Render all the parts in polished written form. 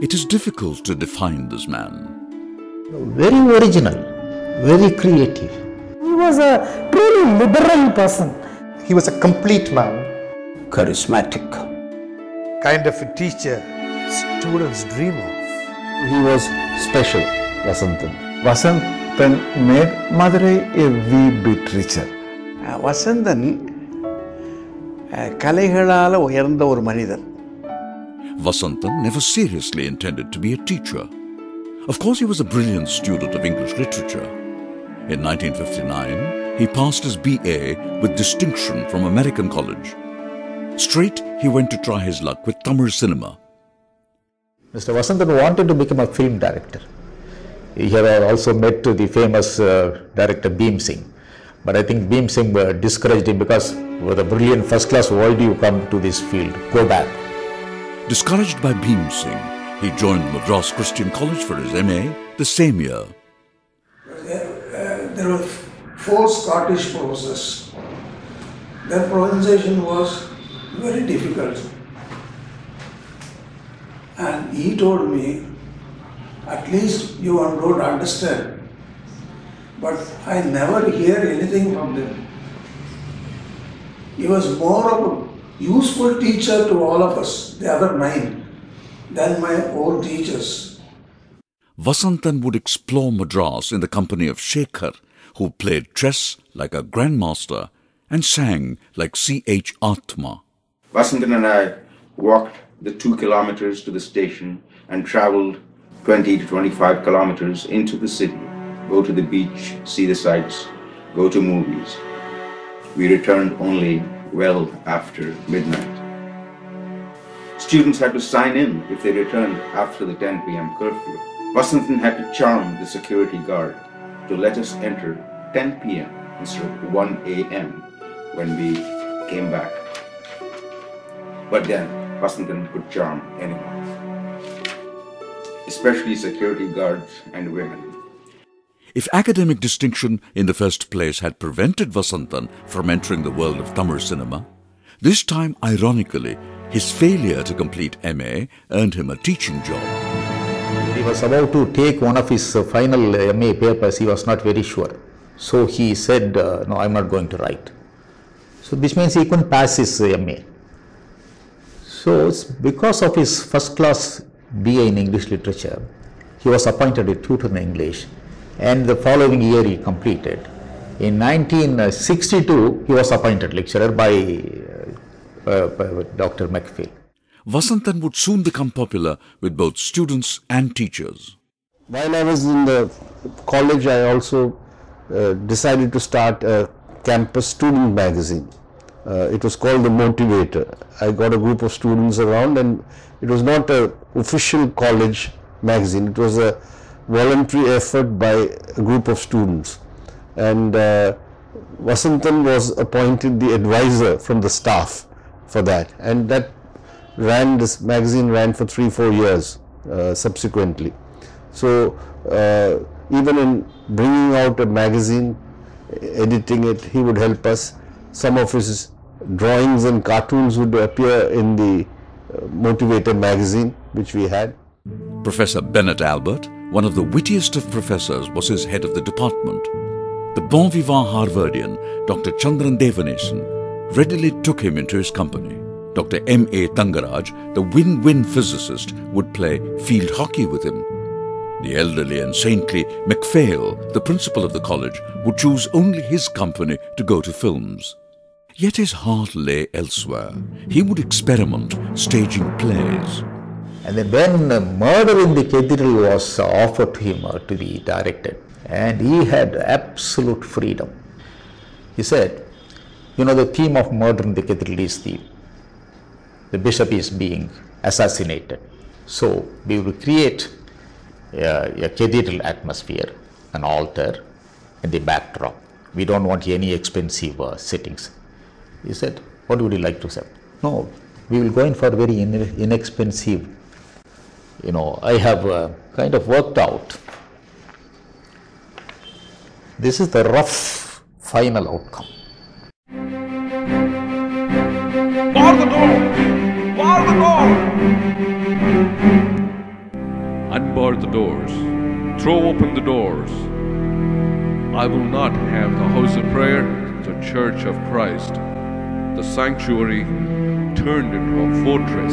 It is difficult to define this man. Very original, very creative. He was a truly liberal person. He was a complete man. Charismatic. Kind of a teacher students dream of. He was special, Vasanthan. Vasanthan made Madurai a wee bit richer. Vasanthan, Kalaigalala uyarndha oru manidhan. Vasanthan never seriously intended to be a teacher. Of course, he was a brilliant student of English literature. In 1959, he passed his B.A. with distinction from American College. Straight, he went to try his luck with Tamil cinema. Mr. Vasanthan wanted to become a film director. He had also met the famous director Bhim Singh. But I think Bhim Singh discouraged him because with a brilliant first-class, why do you come to this field? Go back. Discouraged by Bhim Singh, he joined Madras Christian College for his M.A. the same year. There were four Scottish professors. Their pronunciation was very difficult. And he told me, at least you don't understand. But I never hear anything from them. He was more of a useful teacher to all of us, the other nine, than my own teachers. Vasanthan would explore Madras in the company of Shekhar, who played chess like a grandmaster and sang like C.H. Atma. Vasanthan and I walked the 2 kilometers to the station and traveled 20 to 25 kilometers into the city. Go to the beach, see the sights, go to movies. We returned only well after midnight. Students had to sign in if they returned after the 10 p.m. curfew. Vasanthan had to charm the security guard to let us enter 10 p.m. instead of 1 a.m. when we came back. But then Vasanthan could charm anyone, especially security guards and women. If academic distinction in the first place had prevented Vasanthan from entering the world of Tamil cinema, this time, ironically, his failure to complete M.A. earned him a teaching job. He was about to take one of his final M.A. papers. He was not very sure. So he said, no, I'm not going to write. So this means he couldn't pass his M.A. So it's because of his first class B.A. in English literature, he was appointed a tutor in English. And the following year he completed. In 1962, he was appointed lecturer by Dr. MacPhail. Vasanthan would soon become popular with both students and teachers. While I was in the college, I also decided to start a campus student magazine. It was called The Motivator. I got a group of students around, and it was not an official college magazine. It was a voluntary effort by a group of students, and Vasanthan was appointed the advisor from the staff for that, and that ran, this magazine ran for 3-4 years subsequently. So even in bringing out a magazine, editing it, he would help us. Some of his drawings and cartoons would appear in the Motivator magazine which we had. Professor Bennett Albert, one of the wittiest of professors, was his head of the department. The bon vivant Harvardian, Dr. Chandran Devanesan, readily took him into his company. Dr. M. A. Tangaraj, the win-win physicist, would play field hockey with him. The elderly and saintly MacPhail, the principal of the college, would choose only his company to go to films. Yet his heart lay elsewhere. He would experiment, staging plays. And then when Murder in the Cathedral was offered to him to be directed, and he had absolute freedom. He said, you know, the theme of Murder in the Cathedral is the bishop is being assassinated. So we will create a cathedral atmosphere, an altar, and the backdrop. We don't want any expensive settings. He said, what would you like to say? No, we will go in for very inexpensive. You know, I have kind of worked out. This is the rough final outcome. Bar the door! Bar the door! Unbar the doors. Throw open the doors. I will not have the house of prayer, the church of Christ, the sanctuary turned into a fortress.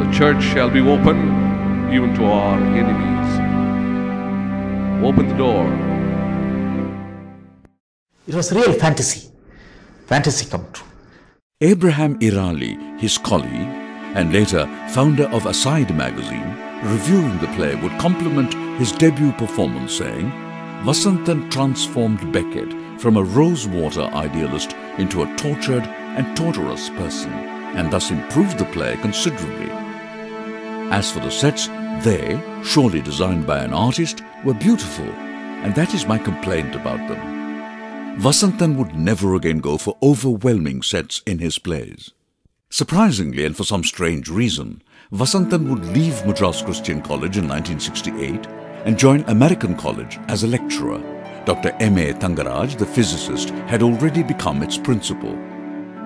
The church shall be open even to our enemies. Open the door. It was real fantasy. Fantasy come true. Abraham Eraly, his colleague, and later founder of Aside magazine, reviewing the play would compliment his debut performance saying, Vasanthan transformed Beckett from a rose-water idealist into a tortured and torturous person, and thus improved the play considerably. As for the sets, they, surely designed by an artist, were beautiful, and that is my complaint about them. Vasanthan would never again go for overwhelming sets in his plays. Surprisingly, and for some strange reason, Vasanthan would leave Madras Christian College in 1968 and join American College as a lecturer. Dr. M. A. Tangaraj, the physicist, had already become its principal.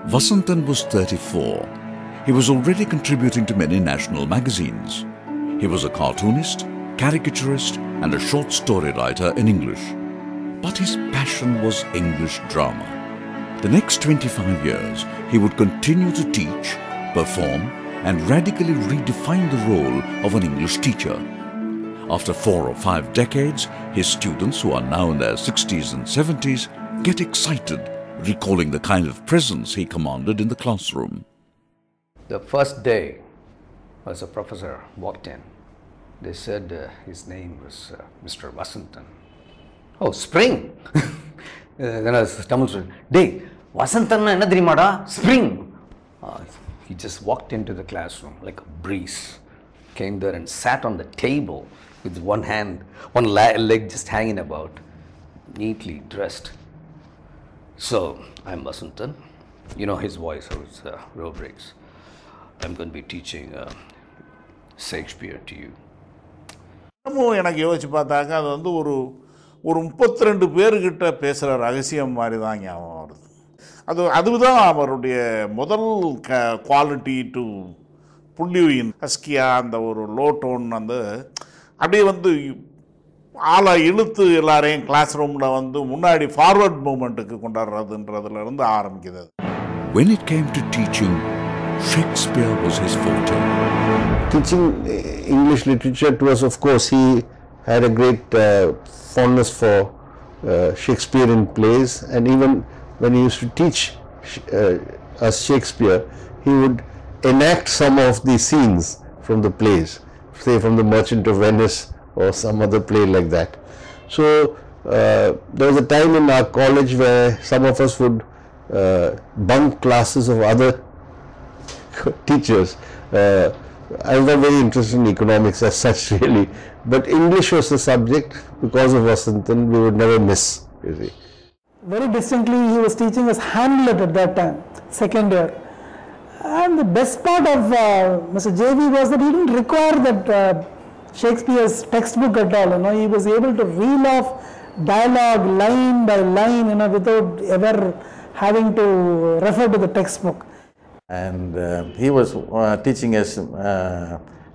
Vasanthan was 34. He was already contributing to many national magazines. He was a cartoonist, caricaturist, and a short story writer in English. But his passion was English drama. The next 25 years, he would continue to teach, perform, and radically redefine the role of an English teacher. After 4 or 5 decades, his students, who are now in their 60s and 70s, get excited, recalling the kind of presence he commanded in the classroom. The first day, as a professor walked in, they said his name was Mr. Vasanthan. Oh, spring! Then I was tumultuous. Day, Vasanthan enna theriyumaada? Spring! He just walked into the classroom like a breeze, came there and sat on the table with one hand, one leg just hanging about, neatly dressed. So, I'm Vasanthan. You know his voice, how his row breaks. I'm going to be teaching Shakespeare to you. When it came to teaching, Shakespeare was his forte. Teaching English literature was, of course, he had a great fondness for Shakespearean plays, and even when he used to teach us Shakespeare, he would enact some of the scenes from the plays, say from The Merchant of Venice or some other play like that. So there was a time in our college where some of us would bunk classes of other teachers. I was not very interested in economics as such really, but English was the subject. Because of Vasanthan, we would never miss, you see. Very distinctly, he was teaching us Hamlet at that time, second year. And the best part of Mr. J.V. was that he didn't require that Shakespeare's textbook at all. You know, he was able to reel off dialogue line by line, you know, without ever having to refer to the textbook. And he was teaching us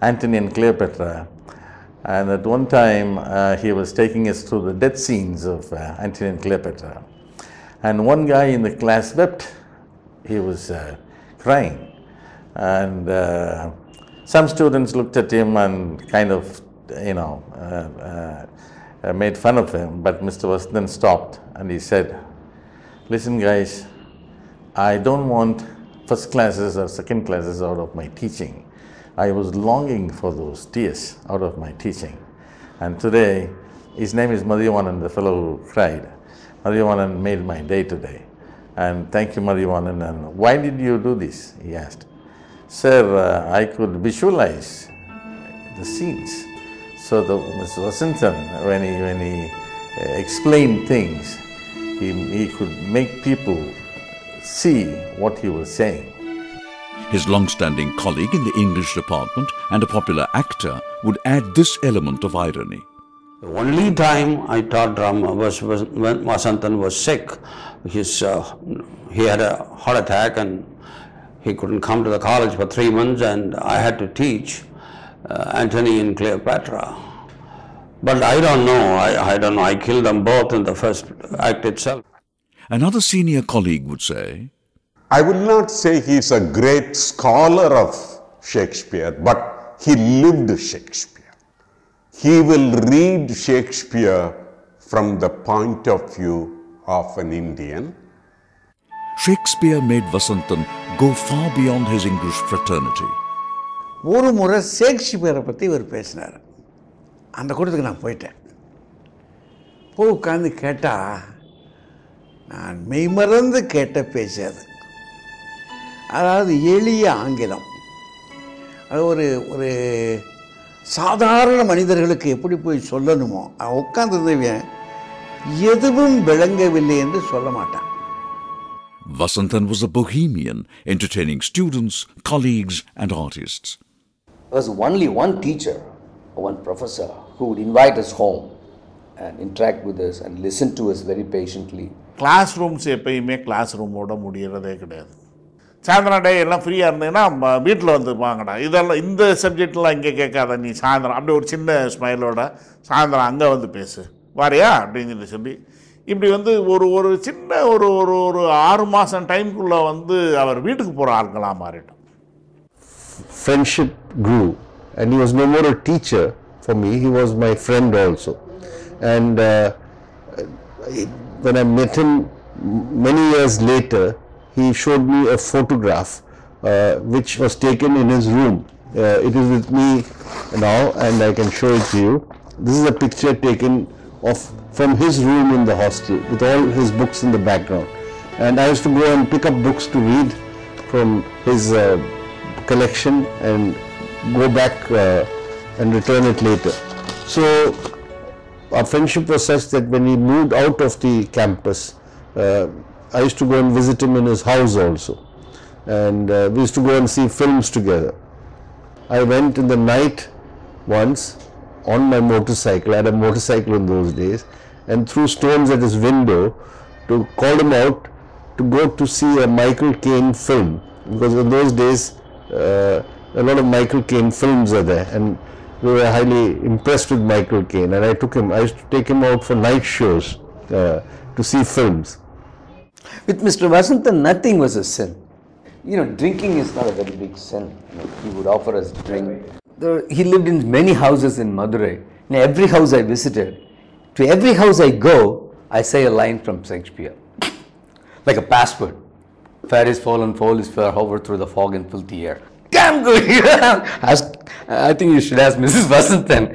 Antony and Cleopatra. And at one time, he was taking us through the death scenes of Antony and Cleopatra. And one guy in the class wept. He was crying. And some students looked at him and kind of, you know, made fun of him. But Mr. Vasanthan stopped and he said, listen guys, I don't want first classes or second classes out of my teaching. I was longing for those tears out of my teaching. And today, his name is Madhivanan, the fellow who cried. Madhivanan made my day today. And thank you, Madhivanan. And why did you do this? He asked. Sir, I could visualize the scenes. So Mr. Vasanthan, when he explained things, he could make people see what he was saying. His long-standing colleague in the English department and a popular actor would add this element of irony. The only time I taught drama was when Vasanthan was sick. He had a heart attack and he couldn't come to the college for 3 months, and I had to teach. Antony and Cleopatra. But I don't know. I don't know. I killed them both in the first act itself. Another senior colleague would say, I would not say he's a great scholar of Shakespeare, but he lived Shakespeare. He will read Shakespeare from the point of view of an Indian. Shakespeare made Vasanthan go far beyond his English fraternity. One more Shakespeare patti ivar pesnar and kodukku na poiten po ukkandu ketta naan mei marandu ketta pesadu adhaadu eliya aangilam adu oru சாதாரண மனிதர்களுக்கு எப்படி போய் சொல்லணுமோ உட்கார்ந்திருந்தவன் எதுவும் விளங்கவில்லை என்று சொல்ல மாட்டான். Vasanthan was a bohemian, entertaining students, colleagues and artists. There was only one teacher, one professor who would invite us home and interact with us and listen to us very patiently. Classrooms எப்பயுமே கிளாஸ்ரூமோட முடியறதே கிடையாது. சாயந்தரம் டே எல்லாம் ஃப்ரீயாக இருந்ததுன்னா வீட்டில் வந்து வாங்கடா இதெல்லாம் இந்த சப்ஜெக்ட்லாம் இங்கே கேட்காத நீ சாயந்தரம் அப்படியே ஒரு சின்ன ஸ்மைலோட சாயந்தரம் அங்கே வந்து பேசு வாரியா அப்படின்னு சொல்லி இப்படி வந்து ஒரு ஒரு சின்ன ஒரு ஒரு ஒரு 6 மாதம் டைமுக்குள்ளே வந்து அவர் வீட்டுக்கு போகிற ஆட்களாக மாறிட்டோம் friendship crew and he was no more a teacher for me he was my friend also and when I met him many years later he showed me a photograph which was taken in his room. It is with me now and I can show it to you. This is a picture taken from his room in the hostel with all his books in the background. And I used to go and pick up books to read from his collection and go back and return it later. So our friendship was such that when he moved out of the campus, I used to go and visit him in his house also, and we used to go and see films together. I went in the night once on my motorcycle, I had a motorcycle in those days, and threw stones at his window to call him out to go to see a Michael Caine film, because in those days a lot of Michael Caine films are there, and we were highly impressed with Michael Caine, and I used to take him out for night shows to see films. With Mr. Vasanthan, nothing was a sin. You know, drinking is not a very big sin. You know, he would offer us drink. He lived in many houses in Madurai. In every house I visited, to every house I go, I say a line from Shakespeare, like a password. Fair is foul and foul is fair, hover through the fog and filthy air. Damn good! I think you should ask Mrs. Vasanthan.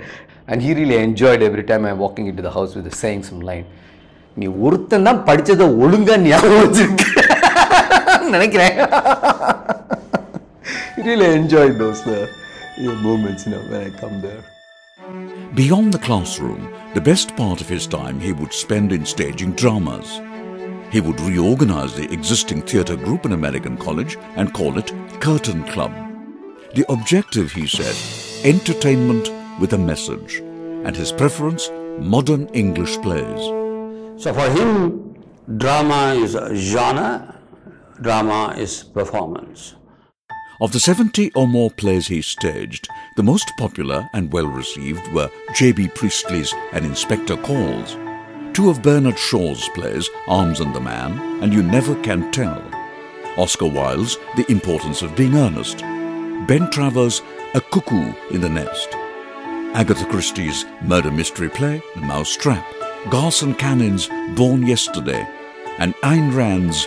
And he really enjoyed every time I'm walking into the house with the saying some line. நீ ஒருத்தன் தான் படிச்சதை ஒழுங்கா ஞாபகம் வச்சிருக்க நினைக்கிறேன் really enjoyed those moments when I come there. Beyond the classroom, the best part of his time he would spend in staging dramas. He would reorganize the existing theatre group in American College and call it Curtain Club. The objective, he said, entertainment with a message, and his preference, modern English plays. So for him, drama is a genre, drama is performance. Of the 70 or more plays he staged, the most popular and well-received were J.B. Priestley's And Inspector Calls, 2 of Bernard Shaw's plays, Arms and the Man and You Never Can Tell, Oscar Wilde's The Importance of Being Earnest, Ben Travers' A Cuckoo in the Nest, Agatha Christie's murder mystery play, The Mousetrap, Garson Cannon's Born Yesterday and Ayn Rand's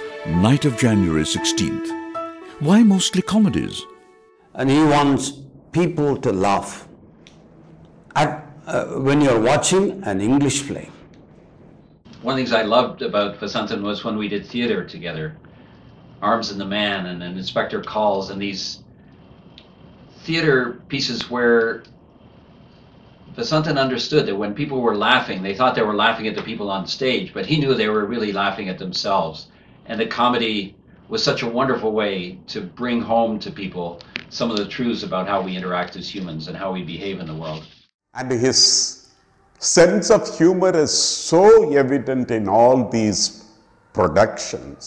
Night of January 16th. Why mostly comedies? And he wants people to laugh at when you're watching an English play. One of the things I loved about Vasanthan was when we did theater together, Arms and the Man and An Inspector Calls and these theater pieces where Vasanthan understood that when people were laughing, they thought they were laughing at the people on stage, but he knew they were really laughing at themselves. And the comedy was such a wonderful way to bring home to people some of the truths about how we interact as humans and how we behave in the world. And his sense of humor is so evident in all these productions.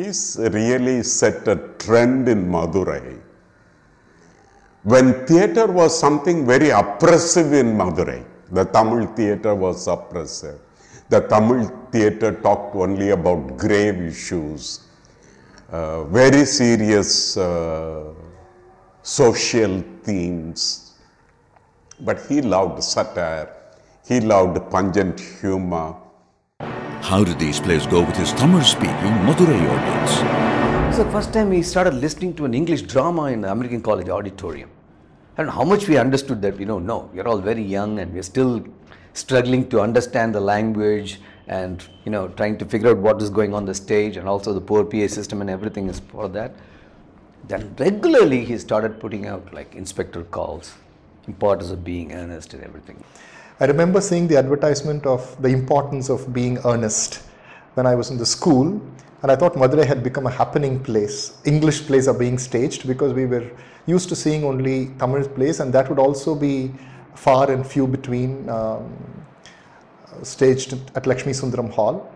He's really set a trend in Madurai. when theatre was something very oppressive in Madurai. The Tamil theatre was oppressive. The Tamil theatre talked only about grave issues, very serious social themes. But he loved satire, he loved pungent humor. How did these plays go with his Tamil-speaking Madurai audience? It's the first time we started listening to an English drama in an American college auditorium. And how much we understood that, you know, no, we're all very young and we're still struggling to understand the language and, you know, trying to figure out what is going on the stage, and also the poor PA system and everything is for that. Then regularly he started putting out like Inspector Calls, Importance of Being Earnest and everything. I remember seeing the advertisement of the importance of being earnest when I was in the school. And I thought Madurai had become a happening place. English plays are being staged because we were used to seeing only Tamil plays, and that would also be far and few between, staged at Lakshmi Sundaram Hall.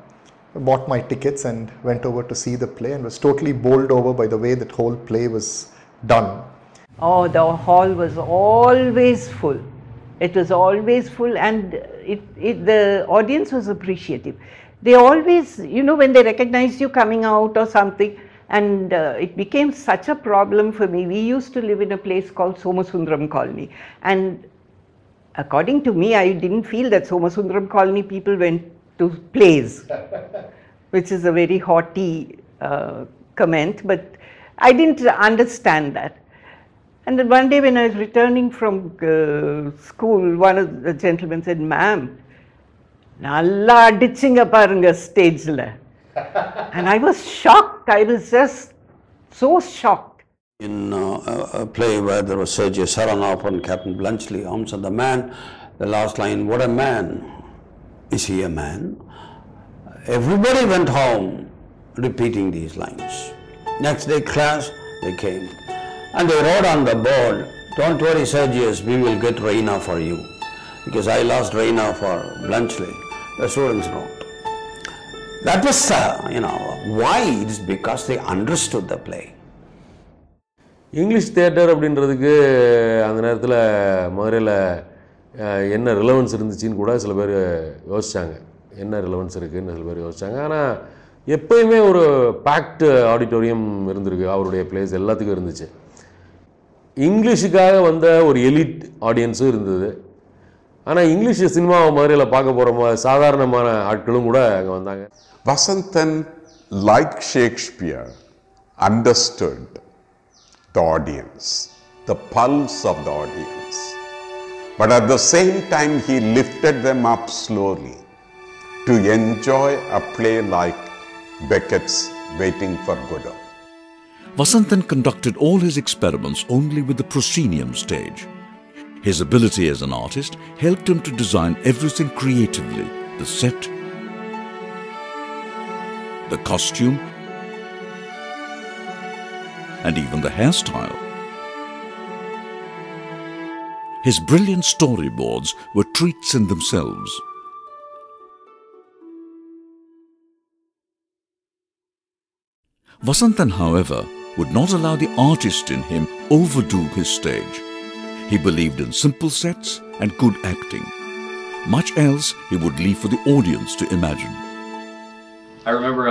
I bought my tickets and went over to see the play and was totally bowled over by the way that whole play was done. Oh, the hall was always full. It was always full, and the audience was appreciative. They always, you know, when they recognized you coming out or something, and it became such a problem for me. We used to live in a place called Somasundaram Colony, and according to me, I didn't feel that Somasundaram Colony people went to plays, which is a very haughty comment, but I didn't understand that. And then one day when I was returning from school, one of the gentlemen said, "Ma'am, nalla adichunga parunga stage la." And I was shocked. I was just so shocked. In a play where there was Sergei Saranov and Captain Blunchley, Holmes and the Man, the last line, "What a man, is he a man?" Everybody went home repeating these lines. Next day class, they came and they wrote on the board, "Don't worry Sergius, we will get Reina for you, because I lost Reina for Blunchley." The students wrote. That was, you know, why? It's because they understood the play. English theatre அப்படின்றதுக்கு அந்த நேரத்துல மதுரையில என்ன ரிலெவன்ஸ் இருந்துச்சுன்னு கூட சில பேர் யோசிச்சாங்க. என்ன ரிலெவன்ஸ் இருக்குன்னு சில பேர் யோசிச்சாங்க. ஆனா எப்பவுமே ஒரு பேக்ட் ஆடிட்டோரியம் இருந்திருக்கு. அவருடைய பிளேஸ் எல்லாத்துக்கும் இருந்துச்சு. இங்கிலீஷுக்காக வந்த ஒரு எலிட் ஆடியன்ஸும் இருந்தது. ஆனால் இங்கிலீஷ் சினிமாவை மாதிரியில் பார்க்க போகிற சாதாரணமான ஆட்களும் கூட அங்கே வந்தாங்க. Vasanthan like Shakespeare understood the audience, the pulse of the audience, but at the same time he lifted them up slowly to enjoy a play like Beckett's waiting for Godot. Vasanthan conducted all his experiments only with the proscenium stage. His ability as an artist helped him to design everything creatively, the set, the costume, and even the hairstyle. His brilliant storyboards were treats in themselves. Vasanthan, however, would not allow the artist in him overdo his stage. He believed in simple sets and good acting. Much else he would leave for the audience to imagine. I remember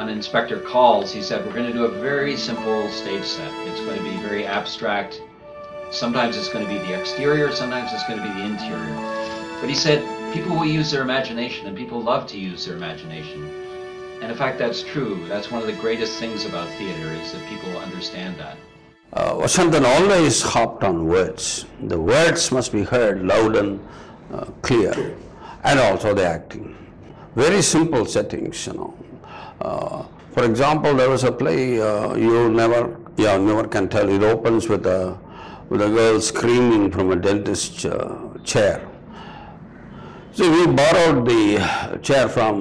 on Inspector Calls, he said, "We're going to do a very simple stage set. It's going to be very abstract. Sometimes it's going to be the exterior, sometimes it's going to be the interior." But he said, people will use their imagination, and people love to use their imagination. And in fact, that's true. That's one of the greatest things about theater, is that people understand that. Vasanthan always hopped on words. The words must be heard loud and clear, and also the acting. Very simple settings, you know. For example, there was a play, You Never Can Tell. It opens with a girl screaming from a dentist chair. So we borrowed the chair from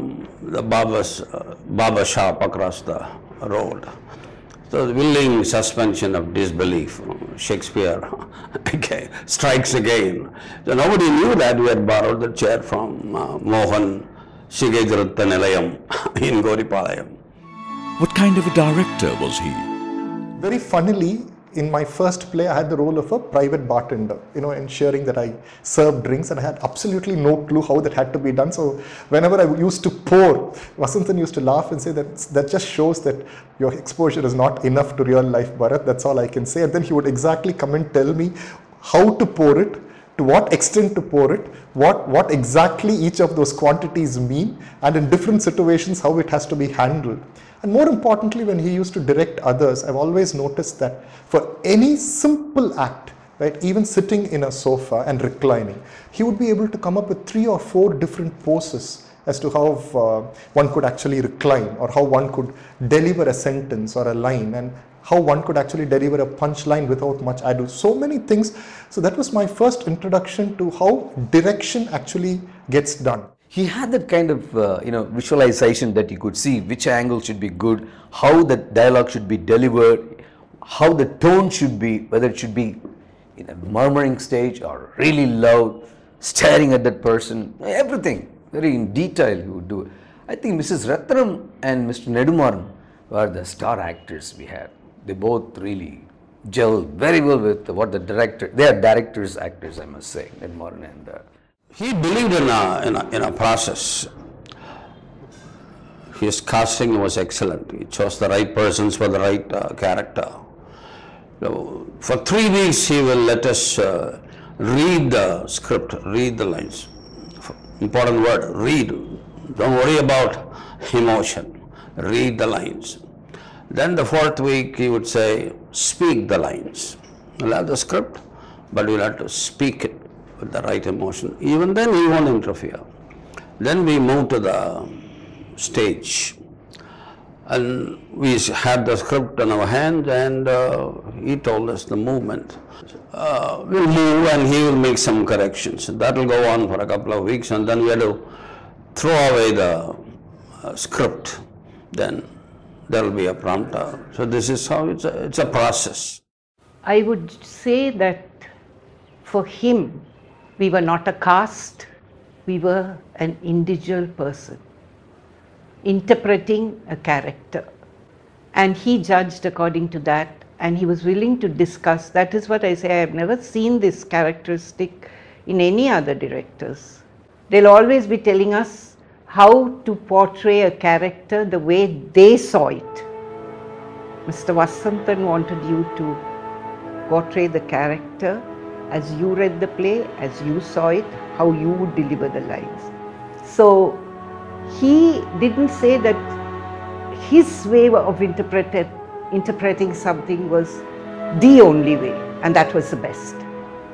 the barber shop across the road. So the willing suspension of disbelief, Shakespeare, okay, strikes again. So nobody knew that we had borrowed the chair from Mohan Sigegrutta Nilayam in Goripalayam. What kind of a director was he? Very funnily, in my first play, I had the role of a private bartender, you know, ensuring that I served drinks, and I had absolutely no clue how that had to be done. So whenever I used to pour, Vasanthan used to laugh and say that that just shows that your exposure is not enough to real life, Bharat, that's all I can say. And then he would exactly come and tell me how to pour it, to what extent to pour it, what exactly each of those quantities mean, and in different situations how it has to be handled. And more importantly, when he used to direct others, I've always noticed that for any simple act, right, even sitting in a sofa and reclining, he would be able to come up with 3 or 4 different poses as to how one could actually recline, or how one could deliver a sentence or a line, and how one could actually deliver a punchline without much ado. So many things. So that was my first introduction to how direction actually gets done. He had that kind of visualization that you could see which angle should be good, how the dialogue should be delivered, how the tone should be, whether it should be in a murmuring stage or really loud, staring at that person, everything. Very in detail he would do it. I think Mrs. Ratnam and Mr. Nedumaran were the star actors we had. They both really gel very well with what the director, they are directors, actors, I must say, Nedumaran and he believed in a process. His casting was excellent. He chose the right persons for the right character. So for 3 weeks he will let us read the script, read the lines. Important word, read. Don't worry about emotion. Read the lines. Then the 4th week he would say, speak the lines. We'll have the script, but we'll have to speak it with the right emotion. Even then he won't interfere. Then we moved to the stage. And we had the script in our hand, and he told us the movement. We'll move and he will make some corrections. That will go on for a couple of weeks, and then we had to throw away the script. Then there will be a prompter. So this is how it's a process. I would say that for him, we were not a cast, we were an individual person interpreting a character, and he judged according to that, and he was willing to discuss. That is what I say, I have never seen this characteristic in any other directors. They'll always be telling us how to portray a character the way they saw it. Mr. Vasanthan wanted you to portray the character as you read the play, as you saw it, how you would deliver the lines. So he didn't say that his way of interpreting something was the only way, and that was the best.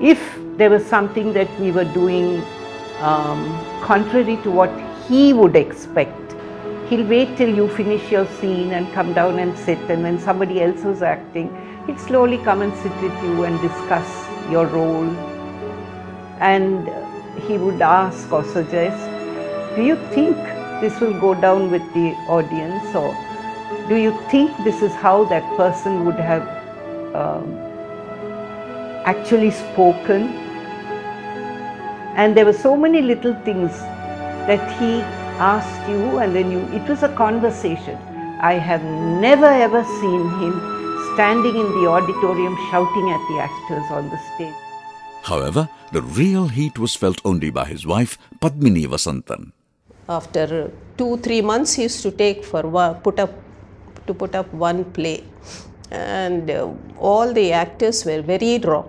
If there was something that we were doing contrary to what he would expect, he'll wait till you finish your scene and come down and sit, and when somebody else was acting, he'd slowly come and sit with you and discuss your role, and he would ask or suggest, do you think this will go down with the audience, or do you think this is how that person would have actually spoken? And there were so many little things that he asked you, and then you, it was a conversation. I have never ever seen him standing in the auditorium shouting at the actors on the stage. However, the real heat was felt only by his wife, Padmini Vasanthan. After 2-3 months, he used to take for put up one play, and all the actors were very raw.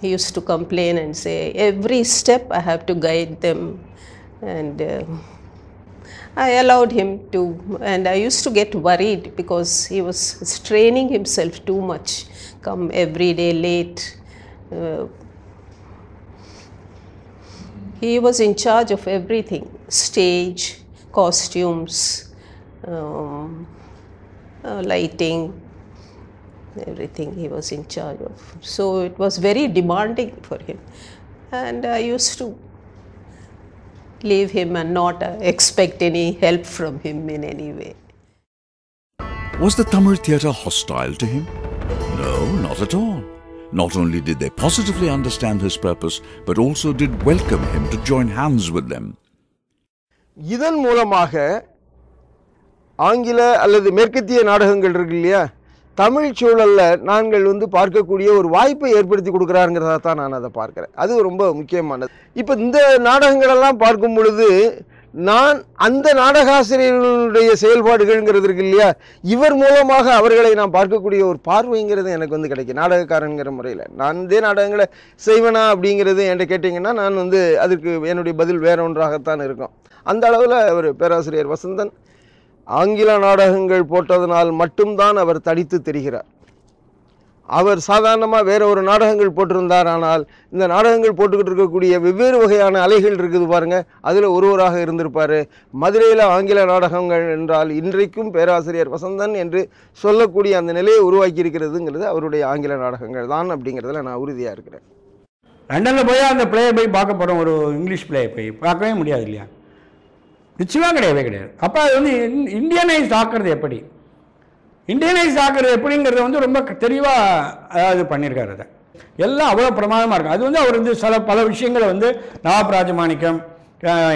He used to complain and say, every step I have to guide them, and I allowed him to, and I used to get worried because he was straining himself too much, come every day late. He was in charge of everything, stage, costumes, lighting, everything he was in charge of. So it was very demanding for him, and I used to leave him and not expect any help from him in any way. Was the Tamil theatre hostile to him? No, not at all. Not only did they positively understand his purpose, but also did welcome him to join hands with them. இதன் மூலமாக ஆங்கில அல்லது மேற்கத்திய நாடகங்கள் இருக்கு இல்லையா, தமிழ் சூழலில் நாங்கள் வந்து பார்க்கக்கூடிய ஒரு வாய்ப்பை ஏற்படுத்தி கொடுக்குறாருங்கிறதா தான் நான் அதை பார்க்குறேன். அது ரொம்ப முக்கியமானது. இப்போ இந்த நாடகங்களெல்லாம் பார்க்கும் பொழுது நான் அந்த நாடகாசிரியர்களுடைய செயல்பாடுகள்ங்கிறது இருக்கு இல்லையா, இவர் மூலமாக அவர்களை நான் பார்க்கக்கூடிய ஒரு பார்வைங்கிறது எனக்கு வந்து கிடைக்கும். நாடகக்காரங்கிற முறையில் நான் இதே நாடகங்களை செய்வேனா அப்படிங்கிறது என்கிட்ட கேட்டிங்கன்னா நான் வந்து அதுக்கு என்னுடைய பதில் வேற ஒன்றாகத்தான் இருக்கும். அந்த அளவில் அவர் பேராசிரியர் வசந்தன் ஆங்கில நாடகங்கள் போட்டதனால் மட்டும்தான் அவர் தடித்து தெரிகிறார். அவர் சாதாரணமாக வேற ஒரு நாடகங்கள் போட்டிருந்தார். ஆனால் இந்த நாடகங்கள் போட்டுக்கிட்டு இருக்கக்கூடிய வெவ்வேறு வகையான அலைகள் இருக்குது பாருங்கள், அதில் ஒருவராக இருந்திருப்பார். மதுரையில் ஆங்கில நாடகங்கள் என்றால் இன்றைக்கும் பேராசிரியர் வசந்தன் என்று சொல்லக்கூடிய அந்த நிலையை உருவாக்கி இருக்கிறதுங்கிறது அவருடைய ஆங்கில நாடகங்கள் தான் அப்படிங்கிறதுல நான் உறுதியாக இருக்கிறேன். லண்டனில் போய் அந்த பிளேயை போய் பார்க்க போகிறோம், ஒரு இங்கிலீஷ் பிளேயை போய் பார்க்கவே முடியாது இல்லையா? நிச்சயமாக கிடையாது. அப்போ அது வந்து இந்தியனைஸ் ஆக்கிறது எப்படி, இண்டியனைஸ் ஆக்கிறது எப்படிங்கிறத வந்து ரொம்ப தெளிவாக அதாவது பண்ணியிருக்காரு. அதை எல்லாம் அவ்வளோ பிரமாதமாக இருக்கும். அது வந்து அவர் வந்து சில பல விஷயங்களை வந்து Nawab Rajamanickam,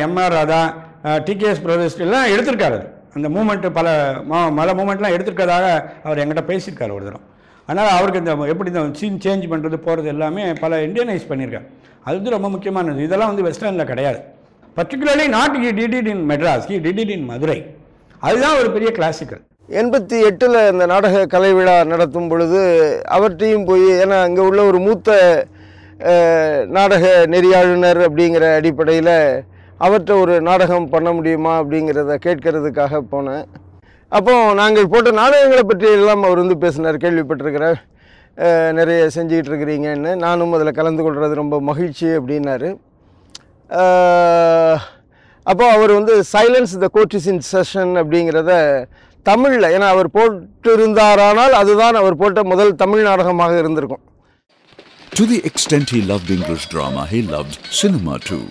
MR Radha, TKS brothers எல்லாம் எடுத்திருக்காரு. அந்த மூமெண்ட்டு பல மல மூமெண்ட்லாம் எடுத்திருக்கிறதாக அவர் எங்கிட்ட பேசியிருக்காரு ஒரு தரம். அதனால் அவருக்கு இந்த எப்படி இந்த சீன் சேஞ்ச் பண்ணுறது போகிறது எல்லாமே பல இண்டியனைஸ் பண்ணியிருக்காரு. அது வந்து ரொம்ப முக்கியமானது. இதெல்லாம் வந்து வெஸ்டர்னில் கிடையாது. Particularly not he did in Madras, he did in Madurai. அதுதான் ஒரு பெரிய கிளாசிக்கல். 88 இந்த நாடக கலை விழா நடத்தும் பொழுது அவர்கிட்டையும் போய், ஏன்னா அங்கே உள்ள ஒரு மூத்த நாடக நெறியாளுநர் அப்படிங்கிற அடிப்படையில் அவர்கிட்ட ஒரு நாடகம் பண்ண முடியுமா அப்படிங்கிறத கேட்கறதுக்காக போனேன். அப்போ நாங்கள் போட்ட நாடகங்களை பற்றி எல்லாம் அவர் வந்து பேசினார். கேள்விப்பட்டிருக்கிறேன் நிறைய செஞ்சுக்கிட்டு இருக்கிறீங்கன்னு, நானும் அதில் கலந்து கொள்வது ரொம்ப மகிழ்ச்சி அப்படின்னாரு. அப்போது அவர் வந்து சைலன்ஸ் த கோர்டிசின் செஷன் அப்படிங்கிறத தமிழில், ஏன்னா அவர் போட்டிருந்தாரானால் அதுதான் அவர் போட்ட முதல் தமிழ் நாடகமாக இருந்திருக்கும். To the extent he loved English drama, he loved cinema too.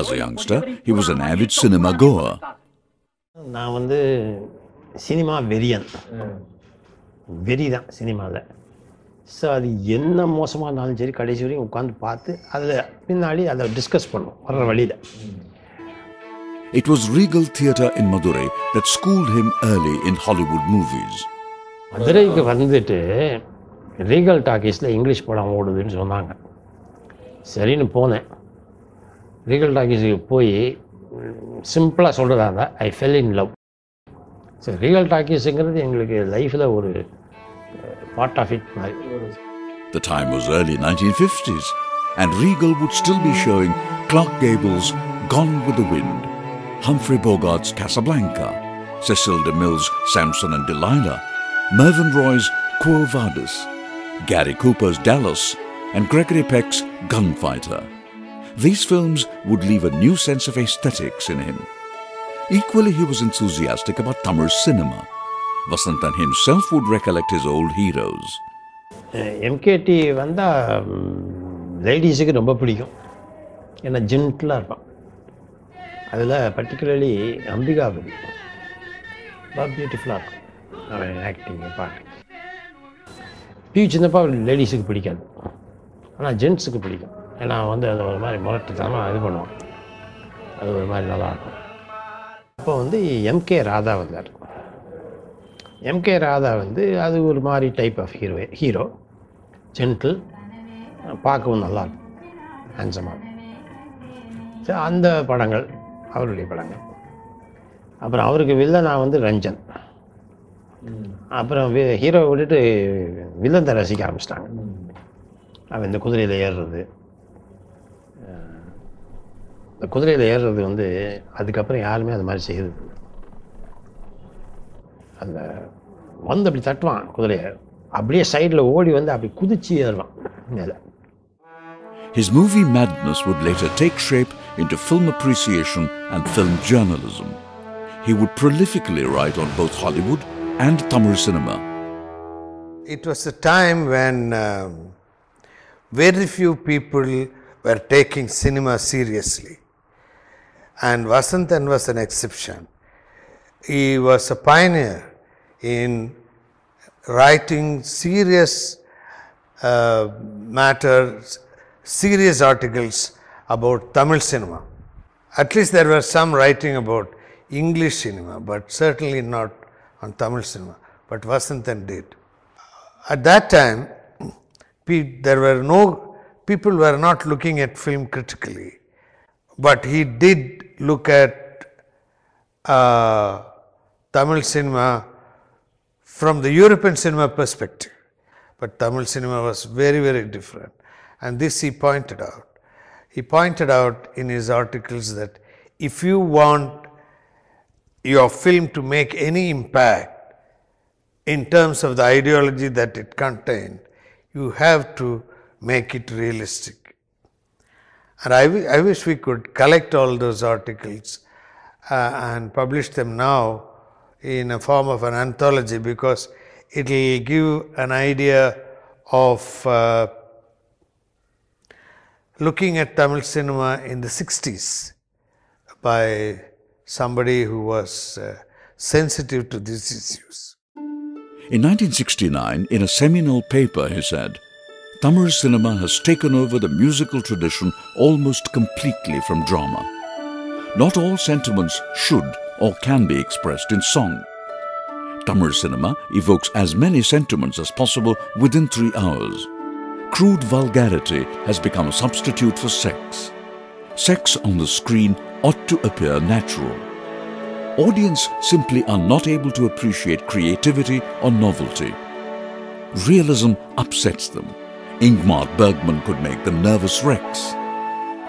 As a youngster, he was an avid cinema goer. நான் வந்து சினிமா வெறியன், வெறி தான் சினிமாவில். ஸோ அது என்ன மோசமாக இருந்தாலும் சரி கடைசி வரையும் உட்காந்து பார்த்து அதில் பின்னாடி அதை டிஸ்கஸ் பண்ணுவோம் வர்ற வழியில். It was Regal Theatre in Madurai that schooled him early in Hollywood movies. மதுரைக்கு வந்துட்டு ரீகல் டாக்கீஸில் இங்கிலீஷ் படம் ஓடுதுன்னு சொன்னாங்க. சரின்னு போனேன். ரீகல் டாக்கீஸுக்கு போய் சிம்பிளாக சொல்கிறதாங்க, ஐ ஃபெல் இன் லவ். சரி, ரீகல் டாக்கீஸுங்கிறது எங்களுக்கு லைஃப்பில் ஒரு பார்ட் ஆஃப் இட் மாதிரி. The time was early 1950s and Regal would still be showing Clark Gable's Gone with the Wind, Humphrey Bogart's Casablanca, Cecil DeMille's Samson and Delilah, Mervyn Roy's Quo Vadis, Gary Cooper's Dallas, and Gregory Peck's Gunfighter. These films would leave a new sense of aesthetics in him. Equally, he was enthusiastic about Tamil cinema. Vasanthan himself would recollect his old heroes. MKT vanda ladies ku romba pidikum, ena gentle ah irpa. அதில் particularly Ambikapathy ரொம்ப பியூட்டிஃபுல்லாக இருக்கும். அவன் acting பாட்டு B Chinappa லேடிஸுக்கு பிடிக்காது, ஆனால் ஜென்ஸுக்கு பிடிக்கும். ஏன்னா வந்து அது ஒரு மாதிரி முரட்டுத்தனமாக இது பண்ணுவான், அது ஒரு மாதிரி நல்லாயிருக்கும். அப்போ வந்து எம்கே ராதா வந்தார். எம்கே ராதா வந்து அது ஒரு மாதிரி டைப் ஆஃப் ஹீரோ, ஜென்டில், பார்க்கவும் நல்லாயிருக்கும், ஹேண்ட்ஸமாக. ஸோ அந்த படங்கள் அவருடைய படங்கள். அப்புறம் அவருக்கு வில்லன் நான் வந்து ரஞ்சன். அப்புறம் ஹீரோவை விட்டுட்டு வில்லன் தான் ரசிக்க ஆரம்பிச்சிட்டாங்க. அவன் இந்த குதிரையில் ஏறுறது, இந்த குதிரையில் ஏறுறது வந்து அதுக்கப்புறம் யாருமே அது மாதிரி செய்யுது. அந்த வந்து அப்படி தட்டுவான் குதிரையை, அப்படியே சைடில் ஓடி வந்து அப்படி குதிச்சு ஏறுவான் மேலே. His movie madness would later take shape into film appreciation and film journalism. He would prolifically write on both Hollywood and Tamil cinema. It was a time when very few people were taking cinema seriously. And Vasanthan was an exception. He was a pioneer in writing serious matters, serious articles about Tamil cinema. At least there were some writing about English cinema, but certainly not on Tamil cinema. But Vasanthan did. at that time, people were not looking at film critically, but he did look at Tamil cinema from the European cinema perspective. But Tamil cinema was very, very different, and this he pointed out. He pointed out in his articles that if you want your film to make any impact in terms of the ideology that it contained, you have to make it realistic. And I wish we could collect all those articles and publish them now in a form of an anthology, because it will give an idea of looking at Tamil cinema in the 60s by somebody who was sensitive to these issues. In 1969, in a seminal paper, he said, Tamil cinema has taken over the musical tradition almost completely from drama. Not all sentiments should or can be expressed in song. Tamil cinema evokes as many sentiments as possible within 3 hours. Crude vulgarity has become a substitute for sex. Sex on the screen ought to appear natural. Audience simply are not able to appreciate creativity or novelty. Realism upsets them. Ingmar Bergman could make them nervous wrecks.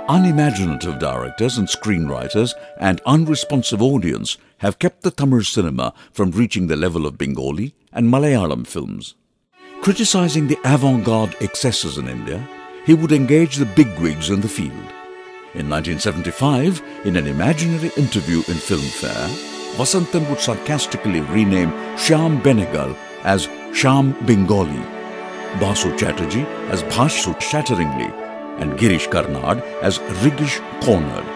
Unimaginative directors and screenwriters and unresponsive audience have kept the Tamil cinema from reaching the level of Bengali and Malayalam films. Criticizing the avant-garde excesses in India, he would engage the bigwigs in the field. In 1975, in an imaginary interview in Filmfare, Vasanthan would sarcastically rename Shyam Benegal as Shyam Bengali, Basu Chatterjee as Bhasu Chatteringly, and Girish Karnad as Rigish Kornad.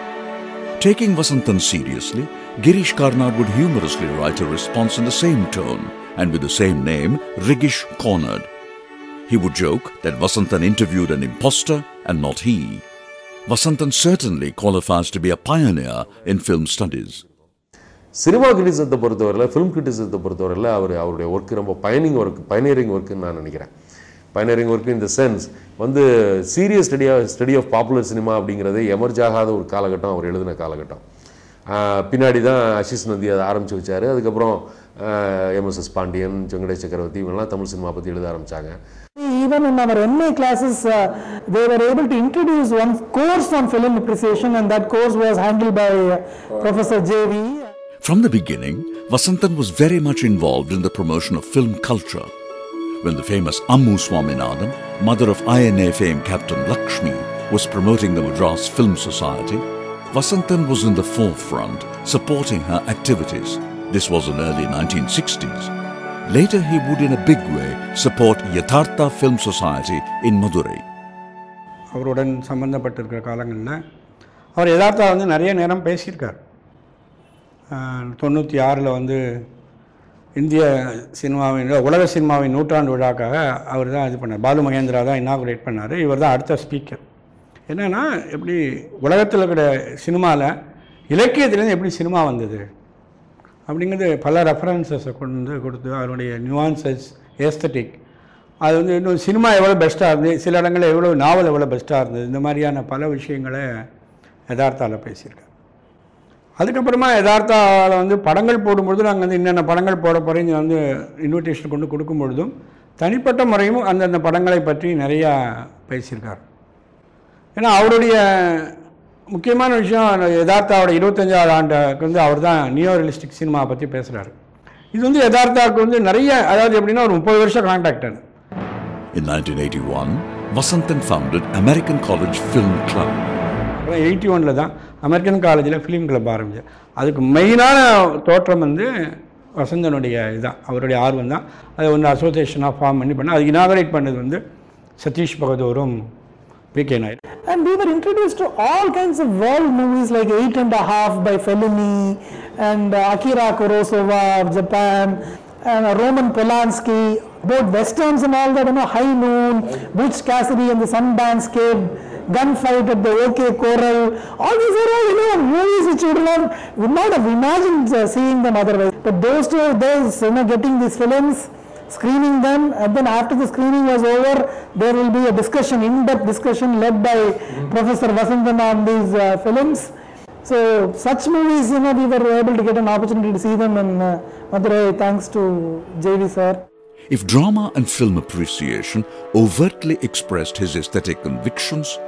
Taking Vasanthan seriously, Girish Karnad would humorously write a response in the same tone and with the same name, Rigish Kornad. He would joke that Vasanthan interviewed an imposter and not he. Vasanthan certainly qualifies to be a pioneer in film studies. Cinema criticism, film criticism, pioneering work. Pioneering work in the sense, the serious study of popular cinema is emerged Even in our MA classes, they were able to introduce one course on film appreciation, and that course was handled by Professor J.V. From the beginning, Vasanthan was very much involved in the promotion of film culture. When the famous Ammu Swaminathan, mother of INA fame Captain Lakshmi, was promoting the Madras Film Society, Vasanthan was in the forefront, supporting her activities. This was in the early 1960s. Later, he would in a big way support Yathartha Film Society in Madurai. He cinema அப்படிங்கிறது பல ரெஃபரன்சஸை கொண்டு கொடுத்து அவருடைய nuances aesthetic அது வந்து இன்னும் cinema எவ்வளோ பெஸ்ட்டாக இருந்தது, சில இடங்களில் எவ்வளோ நாவல் எவ்வளோ பெஸ்ட்டாக இருந்தது, இந்த மாதிரியான பல விஷயங்களை யதார்த்தாவில் பேசியிருக்காரு. அதுக்கப்புறமா யதார்த்தாவில் வந்து படங்கள் போடும்பொழுது நாங்கள் வந்து என்னென்ன படங்கள் போட போகிறேன்னு வந்து இன்விடேஷன் கொண்டு கொடுக்கும்பொழுதும் தனிப்பட்ட முறையும் அந்தந்த படங்களை பற்றி நிறையா பேசியிருக்கார். ஏன்னா அவருடைய முக்கியமான விஷயம் யதார்த்தாவோட 25வது ஆண்டுக்கு வந்து அவர் தான் நியோ ரியலிஸ்டிக் சினிமா பற்றி பேசுகிறார். இது வந்து யதார்த்தாவுக்கு வந்து நிறைய, அதாவது எப்படின்னா ஒரு 30 வருஷம் கான்டாக்ட் ஆனது. In 1981, Vasanthan founded American College Film Club. 81ல் தான் அமெரிக்கன் காலேஜில் ஃபிலிம் கிளப் ஆரம்பிச்சார். அதுக்கு மெயினான தோற்றம் வந்து வசந்தனுடைய இதுதான், அவருடைய ஆர்வம் தான். அதை வந்து அசோசியேஷனாக ஃபார்ம் பண்ணி பண்ண, அது இனாகரேட் பண்ணது வந்து சதீஷ் பகதூரும். And we were introduced to all kinds of world movies like 8½ by Fellini and Akira Kurosawa of Japan and Roman Polanski, both westerns and all that, you know, High Noon, Butch Cassidy and the Sundance Kid, Gunfight at the OK Corral, all these are all, you know, movies which would not have imagined seeing them otherwise. But those, you know, getting these films screening them, and then after the screening was over, there will be a discussion, in-depth discussion led by Professor Vasanthan on these films. So such movies, you know, we were able to get an opportunity to see them in Madurai, thanks to J.D. sir. If drama and film appreciation overtly expressed his aesthetic convictions,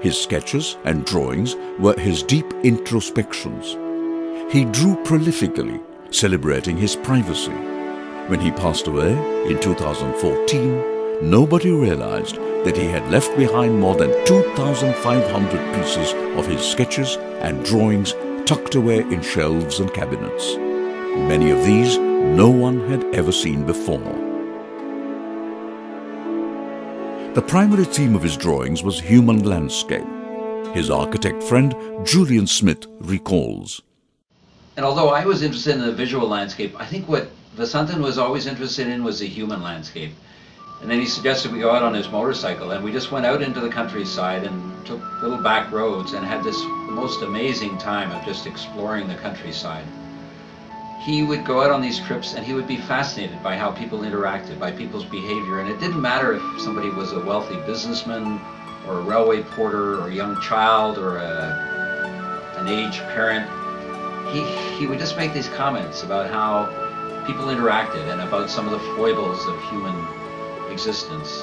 his sketches and drawings were his deep introspections. He drew prolifically, celebrating his privacy. When he passed away in 2014, nobody realized that he had left behind more than 2,500 pieces of his sketches and drawings tucked away in shelves and cabinets. Many of these no one had ever seen before. The primary theme of his drawings was human landscape. His architect friend Julian Smith recalls. And although I was interested in the visual landscape, I think what Vasanthan was always interested in was the human landscape. And then he suggested we go out on his motorcycle, and we just went out into the countryside and took little back roads and had this most amazing time of just exploring the countryside. He would go out on these trips and he would be fascinated by how people interacted, by people's behavior. And it didn't matter if somebody was a wealthy businessman or a railway porter or a young child or an aged parent. He would just make these comments about how people interacted and about some of the foibles of human existence.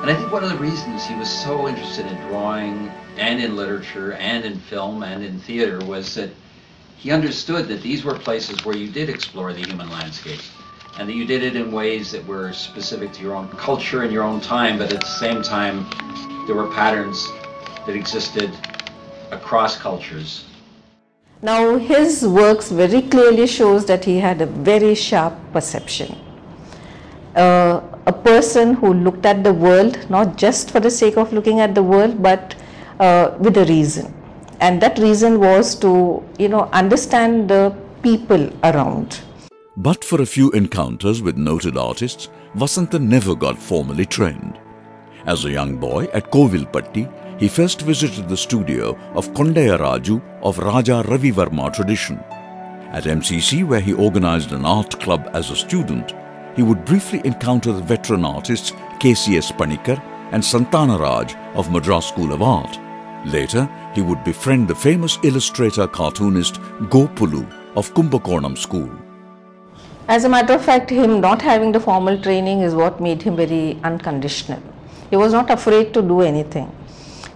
And I think one of the reasons he was so interested in drawing and in literature and in film and in theater was that he understood that these were places where you did explore the human landscape, and that you did it in ways that were specific to your own culture and your own time, but at the same time, there were patterns that existed across cultures. Now, his works very clearly shows that he had a very sharp perception. A person who looked at the world, not just for the sake of looking at the world, but with a reason. And that reason was to, you know, understand the people around. But for a few encounters with noted artists, Vasanthan never got formally trained. As a young boy at Kovilpatti, he first visited the studio of Kondeyaraju of Raja Ravi Varma tradition. At MCC, where he organized an art club as a student, he would briefly encounter the veteran artists K.C.S. Panikkar and Santanaraj of Madras School of Art. Later, he would befriend the famous illustrator-cartoonist Gopulu of Kumbakonam school. As a matter of fact, him not having the formal training is what made him very unconditional. He was not afraid to do anything.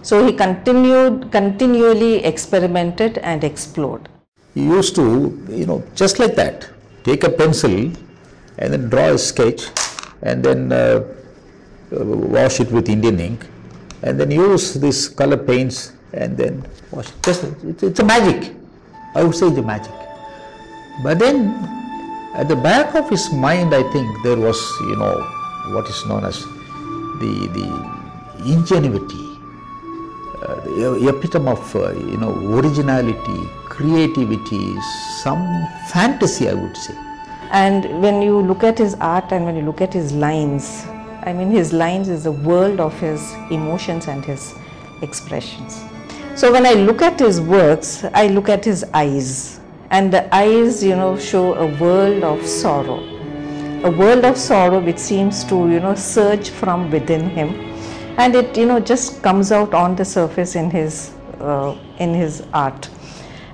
So he continually experimented and explored. He used to, you know, just like that, take a pencil and then draw a sketch and then wash it with Indian ink, and then use these color paints and then wash it. Just, it's a magic. I would say it's a magic. But then at the back of his mind, I think there was, you know, what is known as the ingenuity, the epitome of, you know, originality, creativity, some fantasy, I would say. And when you look at his art and when you look at his lines, I mean, his lines is the world of his emotions and his expressions. So when I look at his works, I look at his eyes, and the eyes, you know, show a world of sorrow which seems to, you know, surge from within him, and it, you know, just comes out on the surface in his art.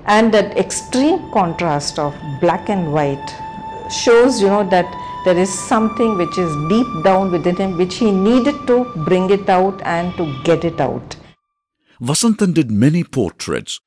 And that extreme contrast of black and white shows, you know, that there is something which is deep down within him, which he needed to bring it out and to get it out. Vasanthan did many portraits.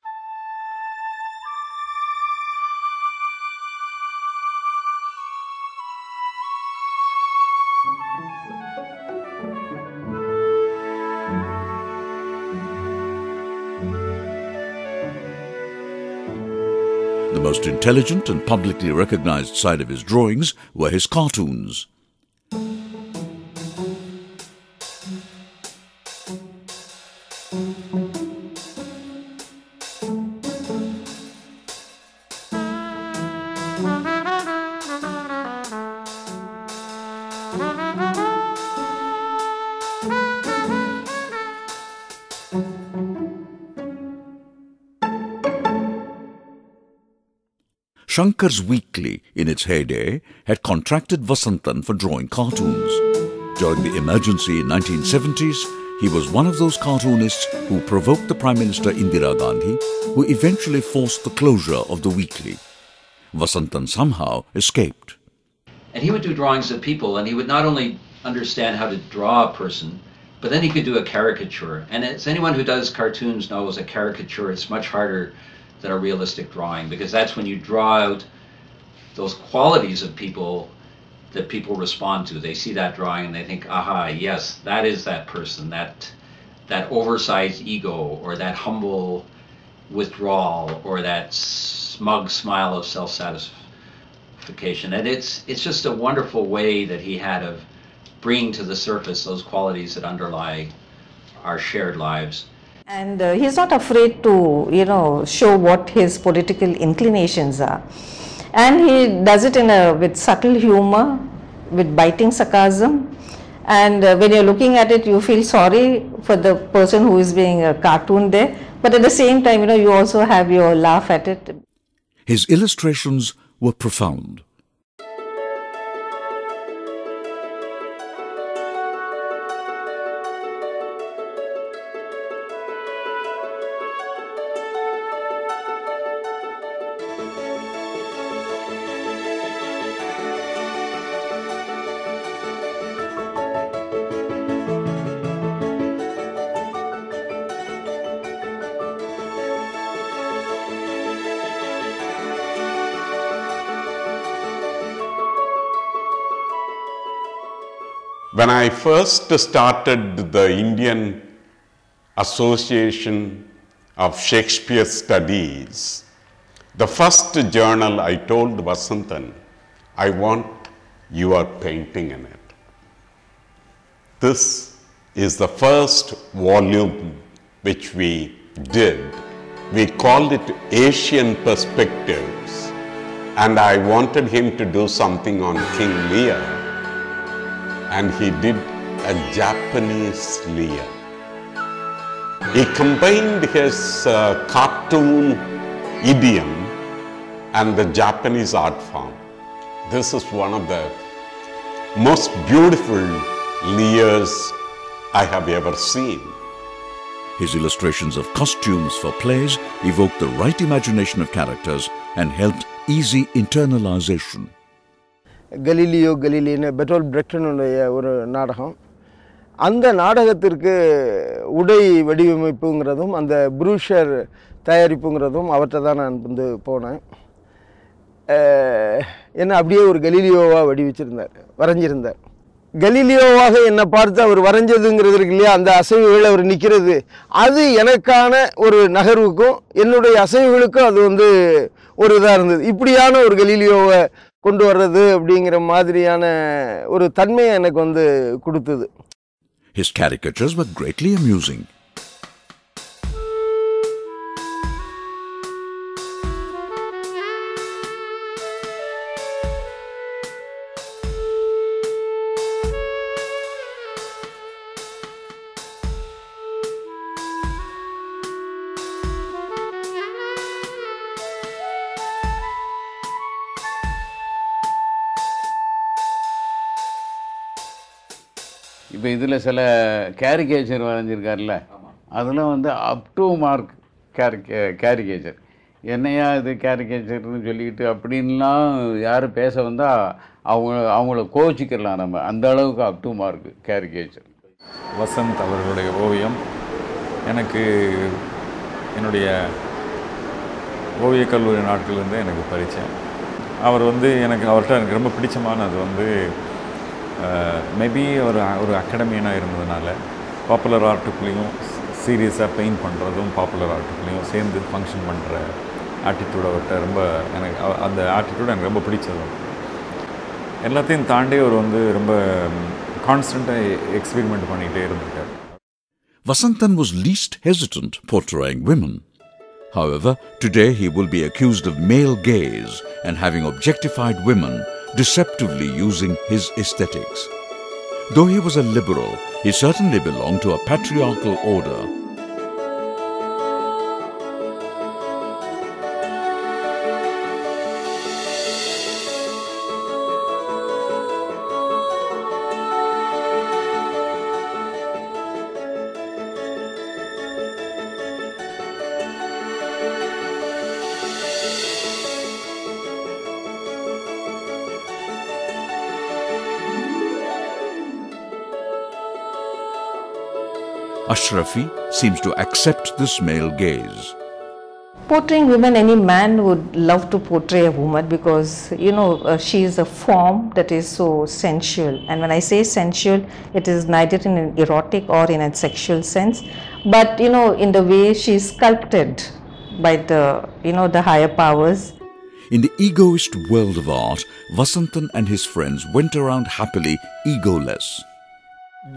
The most intelligent and publicly recognized side of his drawings were his cartoons. Shankar's Weekly, in its heyday, had contracted Vasanthan for drawing cartoons. During the emergency in 1970s, he was one of those cartoonists who provoked the Prime Minister Indira Gandhi, who eventually forced the closure of the weekly. Vasanthan somehow escaped. And he would do drawings of people, and he would not only understand how to draw a person, but then he could do a caricature. And as anyone who does cartoons knows, a caricature is much harder than a realistic drawing, because that's when you draw out those qualities of people that people respond to. They see that drawing and they think, aha, yes, that is that person, that oversized ego, or that humble withdrawal, or that smug smile of self-satisfaction. And it's just a wonderful way that he had of bringing to the surface those qualities that underlie our shared lives. And he's not afraid to, show what his political inclinations are. And he does it with subtle humor, with biting sarcasm. And when you're looking at it, you feel sorry for the person who is being cartooned there. But at the same time, you also have your laugh at it. His illustrations were profound. When I first started the Indian Association of Shakespeare Studies, the first journal I told Vasanthan, I want your painting in it. This is the first volume which we did. We called it Asian Perspectives, and I wanted him to do something on King Lear. And he did a Japanese Lear. He combined his cartoon idiom and the Japanese art form. This is one of the most beautiful Lears I have ever seen. His illustrations of costumes for plays evoked the right imagination of characters and helped easy internalization. Galileo கலீலின்னு Bertolt பிரெக்டனுடைய ஒரு நாடகம். அந்த நாடகத்திற்கு உடை வடிவமைப்புங்கிறதும் அந்த ப்ரூஷர் தயாரிப்புங்கிறதும் அவர்கிட்ட தான் நான் வந்து போனேன். என்ன அப்படியே ஒரு கலீலியோவாக வடிவிச்சிருந்தார், வரைஞ்சிருந்தார். கலீலியோவாக என்னை பார்த்து அவர் வரைஞ்சதுங்கிறது இருக்கு இல்லையா, அந்த அசைவுகள் அவர் நிற்கிறது, அது எனக்கான ஒரு நகர்வுக்கும் என்னுடைய அசைவுகளுக்கும் அது வந்து ஒரு இதாக இருந்தது. இப்படியான ஒரு கலீலியோவை கொண்டு வரது அப்படிங்கிற மாதிரியான ஒரு தன்மை எனக்கு வந்து கொடுத்தது. His caricatures were greatly amusing. இப்போ இதில் சில கேரிகேச்சர் வரைஞ்சிருக்காருல்ல, அதெல்லாம் வந்து அப் டு மார்க் கேரிகேச்சர். என்னையா இது கேரிகேச்சர்னு சொல்லிக்கிட்டு அப்படின்லாம் யார் பேச வந்தால் அவங்கள கோச்சிக்கலாம் நம்ம, அந்த அளவுக்கு up to mark caricature. Vasanth அவர்களுடைய ஓவியம் எனக்கு என்னுடைய ஓவியக் கல்லூரி நாட்கள்லேருந்து எனக்கு பரிச்சயம். அவர் வந்து அவர்கிட்ட எனக்கு ரொம்ப பிடிச்சமானது வந்து மேபி ஒரு அகாடமியனாக இருந்ததுனால பாப்புலர் ஆர்ட்டுக்குள்ளேயும் சீரியஸாக பெயிண்ட் பண்ணுறதும் பாப்புலர் ஆர்ட்டுக்குள்ளேயும் சேர்ந்து ஃபங்க்ஷன் பண்ணுற ஆட்டிடியூட் அவர்கிட்ட ரொம்ப எனக்கு அந்த ஆட்டிடியூட் எனக்கு ரொம்ப பிடிச்சதும். எல்லாத்தையும் தாண்டி அவர் வந்து ரொம்ப கான்ஸ்டண்ட்டாக எக்ஸ்பெரிமெண்ட் பண்ணிகிட்டே இருந்திருக்கார். Vasanthan was least hesitant portraying women. However, today he will be accused of male gaze and having objectified women, deceptively using his aesthetics. Though he was a liberal, he certainly belonged to a patriarchal order. Ashrafi seems to accept this male gaze. Portraying women, any man would love to portray a woman because, you know, she is a form that is so sensual. And when I say sensual, it is neither in an erotic or in a sexual sense, but, you know, in the way she is sculpted by the, you know, the higher powers. In the egoist world of art, Vasanthan and his friends went around happily, egoless.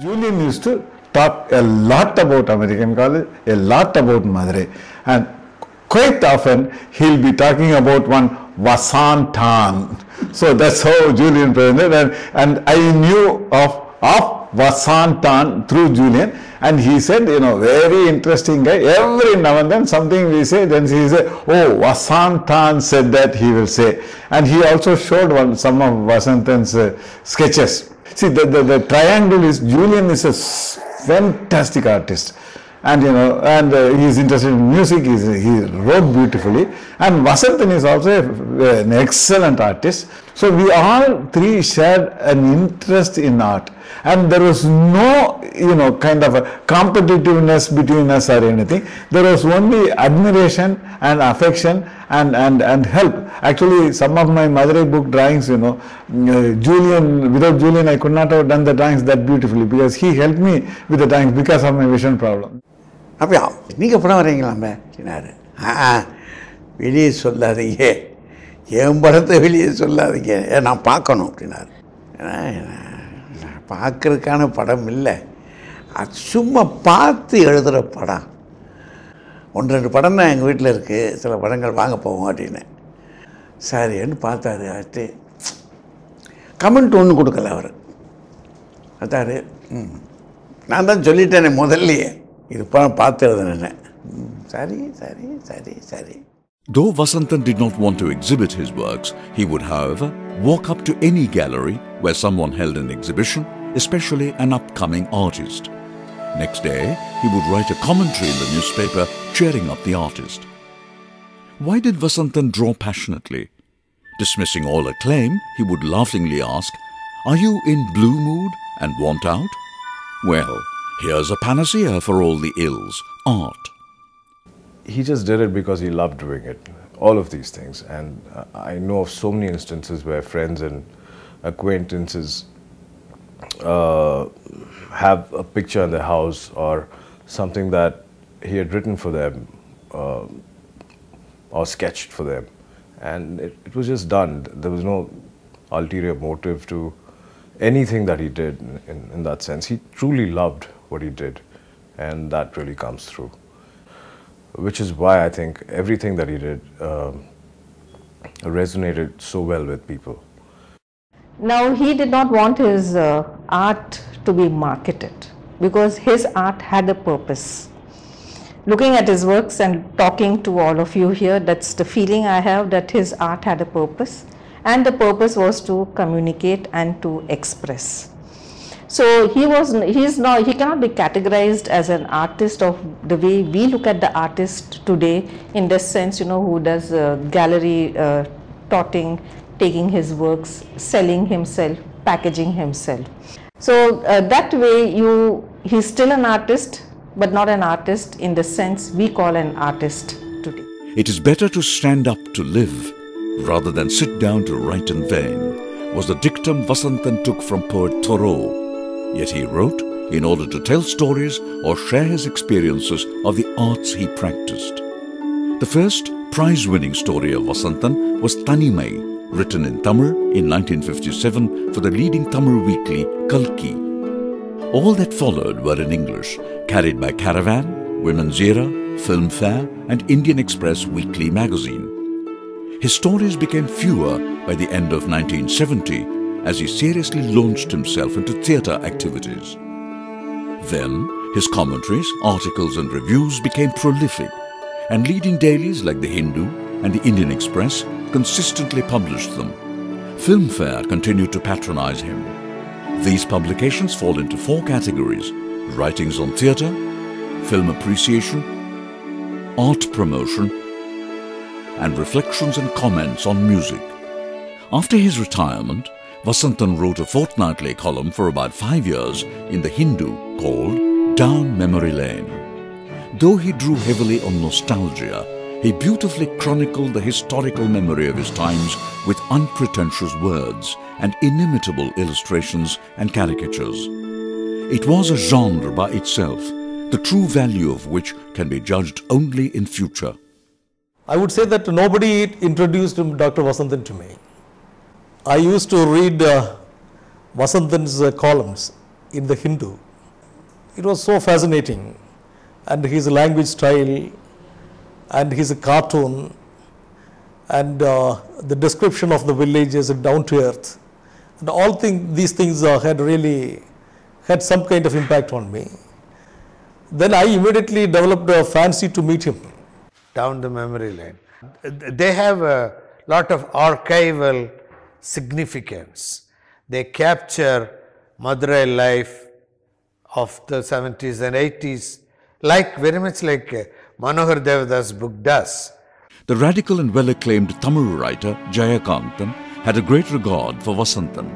Julian used to talk a lot about American college, a lot about Madurai, and quite often he'll be talking about one Vasanthan. So that's how Julian presented, and I knew of Vasanthan through Julian, and he said, you know, very interesting guy. Every now and then something we say, then he said, oh, Vasanthan said that, he will say. And he also showed some of Vasanthan's sketches. See, the triangle is, Julian is a fantastic artist. And, you know, and he is interested in music, he wrote beautifully. And Vasanthan is also an excellent artist. So we all three shared an interest in art. And there was no, you know, kind of a competitiveness between us or anything. There was only admiration and affection and help. Actually, some of my Madurai book drawings, you know, Julian, without Julian I could not have done the drawings that beautifully, because he helped me with the drawings because of my vision problem. Though Vasanthan did not want to exhibit his works, he would, however, walk up to any gallery where someone held an exhibition, especially an upcoming artist. Next day, he would write a commentary in the newspaper cheering up the artist. Why did Vasanthan draw passionately? Dismissing all acclaim, he would laughingly ask, "Are you in blue mood and want out? Well, here's a panacea for all the ills, art." He just did it because he loved doing it, all of these things. And I know of so many instances where friends and acquaintances have a picture in their house or something that he had written for them or sketched for them, and it was just done. There was no ulterior motive to anything that he did in that sense. He truly loved what he did, and that really comes through, which is why I think everything that he did resonated so well with people. Now, he did not want his art to be marketed, because his art had a purpose. Looking at his works and talking to all of you here, that's the feeling I have, that his art had a purpose, and the purpose was to communicate and to express. So he cannot be categorized as an artist of the way we look at the artist today, in this sense, you know, who does gallery touting, taking his works, selling himself, packaging himself. So that way he's still an artist, but not an artist in the sense we call an artist today. It is better to stand up to live rather than sit down to write in vain, was the dictum Vasanthan took from poet Thoreau. Yet he wrote in order to tell stories or share his experiences of the arts he practiced. The first prize-winning story of Vasanthan was Tanimai, written in Tamil in 1957 for the leading Tamil weekly Kalki. All that followed were in English, carried by Caravan, Women's Era, Filmfare and Indian Express weekly magazine. His stories became fewer by the end of 1970 as he seriously launched himself into theatre activities. Then his commentaries, articles and reviews became prolific, and leading dailies like The Hindu and The Indian Express consistently published them. Filmfare continued to patronize him. These publications fall into four categories: writings on theatre, film appreciation, art promotion, and reflections and comments on music. After his retirement, Vasanthan wrote a fortnightly column for about 5 years in The Hindu called Down Memory Lane. Though he drew heavily on nostalgia, he beautifully chronicled the historical memory of his times with unpretentious words and inimitable illustrations and caricatures. It was a genre by itself, the true value of which can be judged only in future. I would say that nobody introduced Dr. Vasanthan to me. I used to read Vasanthan's columns in the Hindu. It was so fascinating, and his language style, and his cartoon, and the description of the villages down to earth, and all these things had really had some kind of impact on me. Then I immediately developed a fancy to meet him. Down the memory lane. They have a lot of archival significance. They capture Madurai life of the 70s and 80s, very much like Manohar Devadas' book does. The radical and well-acclaimed Tamil writer Jayakantan had a great regard for Vasanthan.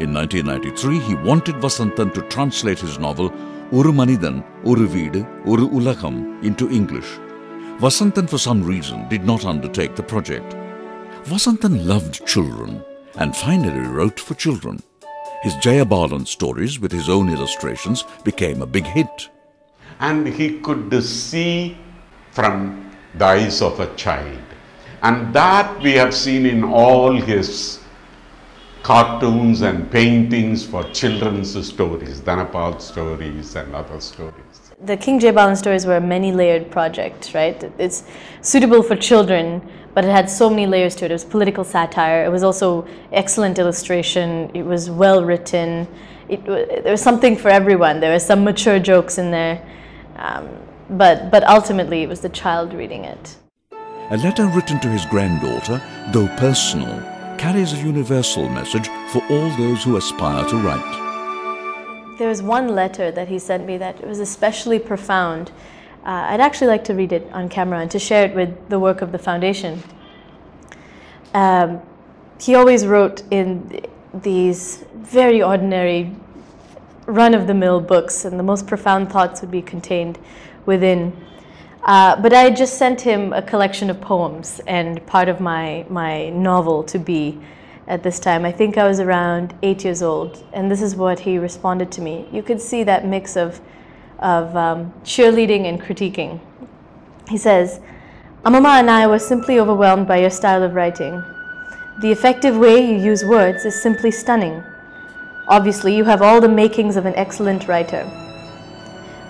In 1993, he wanted Vasanthan to translate his novel Oru Manithan, Oru Veedu, Oru Ulagam into English. Vasanthan, for some reason, did not undertake the project. Vasanthan loved children and finally wrote for children. His Jayabalan stories with his own illustrations became a big hit. And he could see from the eyes of a child. And that we have seen in all his cartoons and paintings for children's stories, Dhanapal stories and other stories. The King Jayabalan stories were a many-layered project, right? It's suitable for children, but it had so many layers to it. It was political satire. It was also excellent illustration. It was well-written. There was something for everyone. There were some mature jokes in there, but ultimately it was the child reading it. A letter written to his granddaughter, though personal, carries a universal message for all those who aspire to write. There was one letter that he sent me that was especially profound. I'd actually like to read it on camera and to share it with the work of the foundation. He always wrote in these very ordinary, run-of-the-mill books, and the most profound thoughts would be contained within. But I had just sent him a collection of poems and part of my novel to be at this time. I think I was around 8 years old, and this is what he responded to me. You could see that mix of cheerleading and critiquing. He says, Amama and I were simply overwhelmed by your style of writing. The effective way you use words is simply stunning. Obviously, you have all the makings of an excellent writer.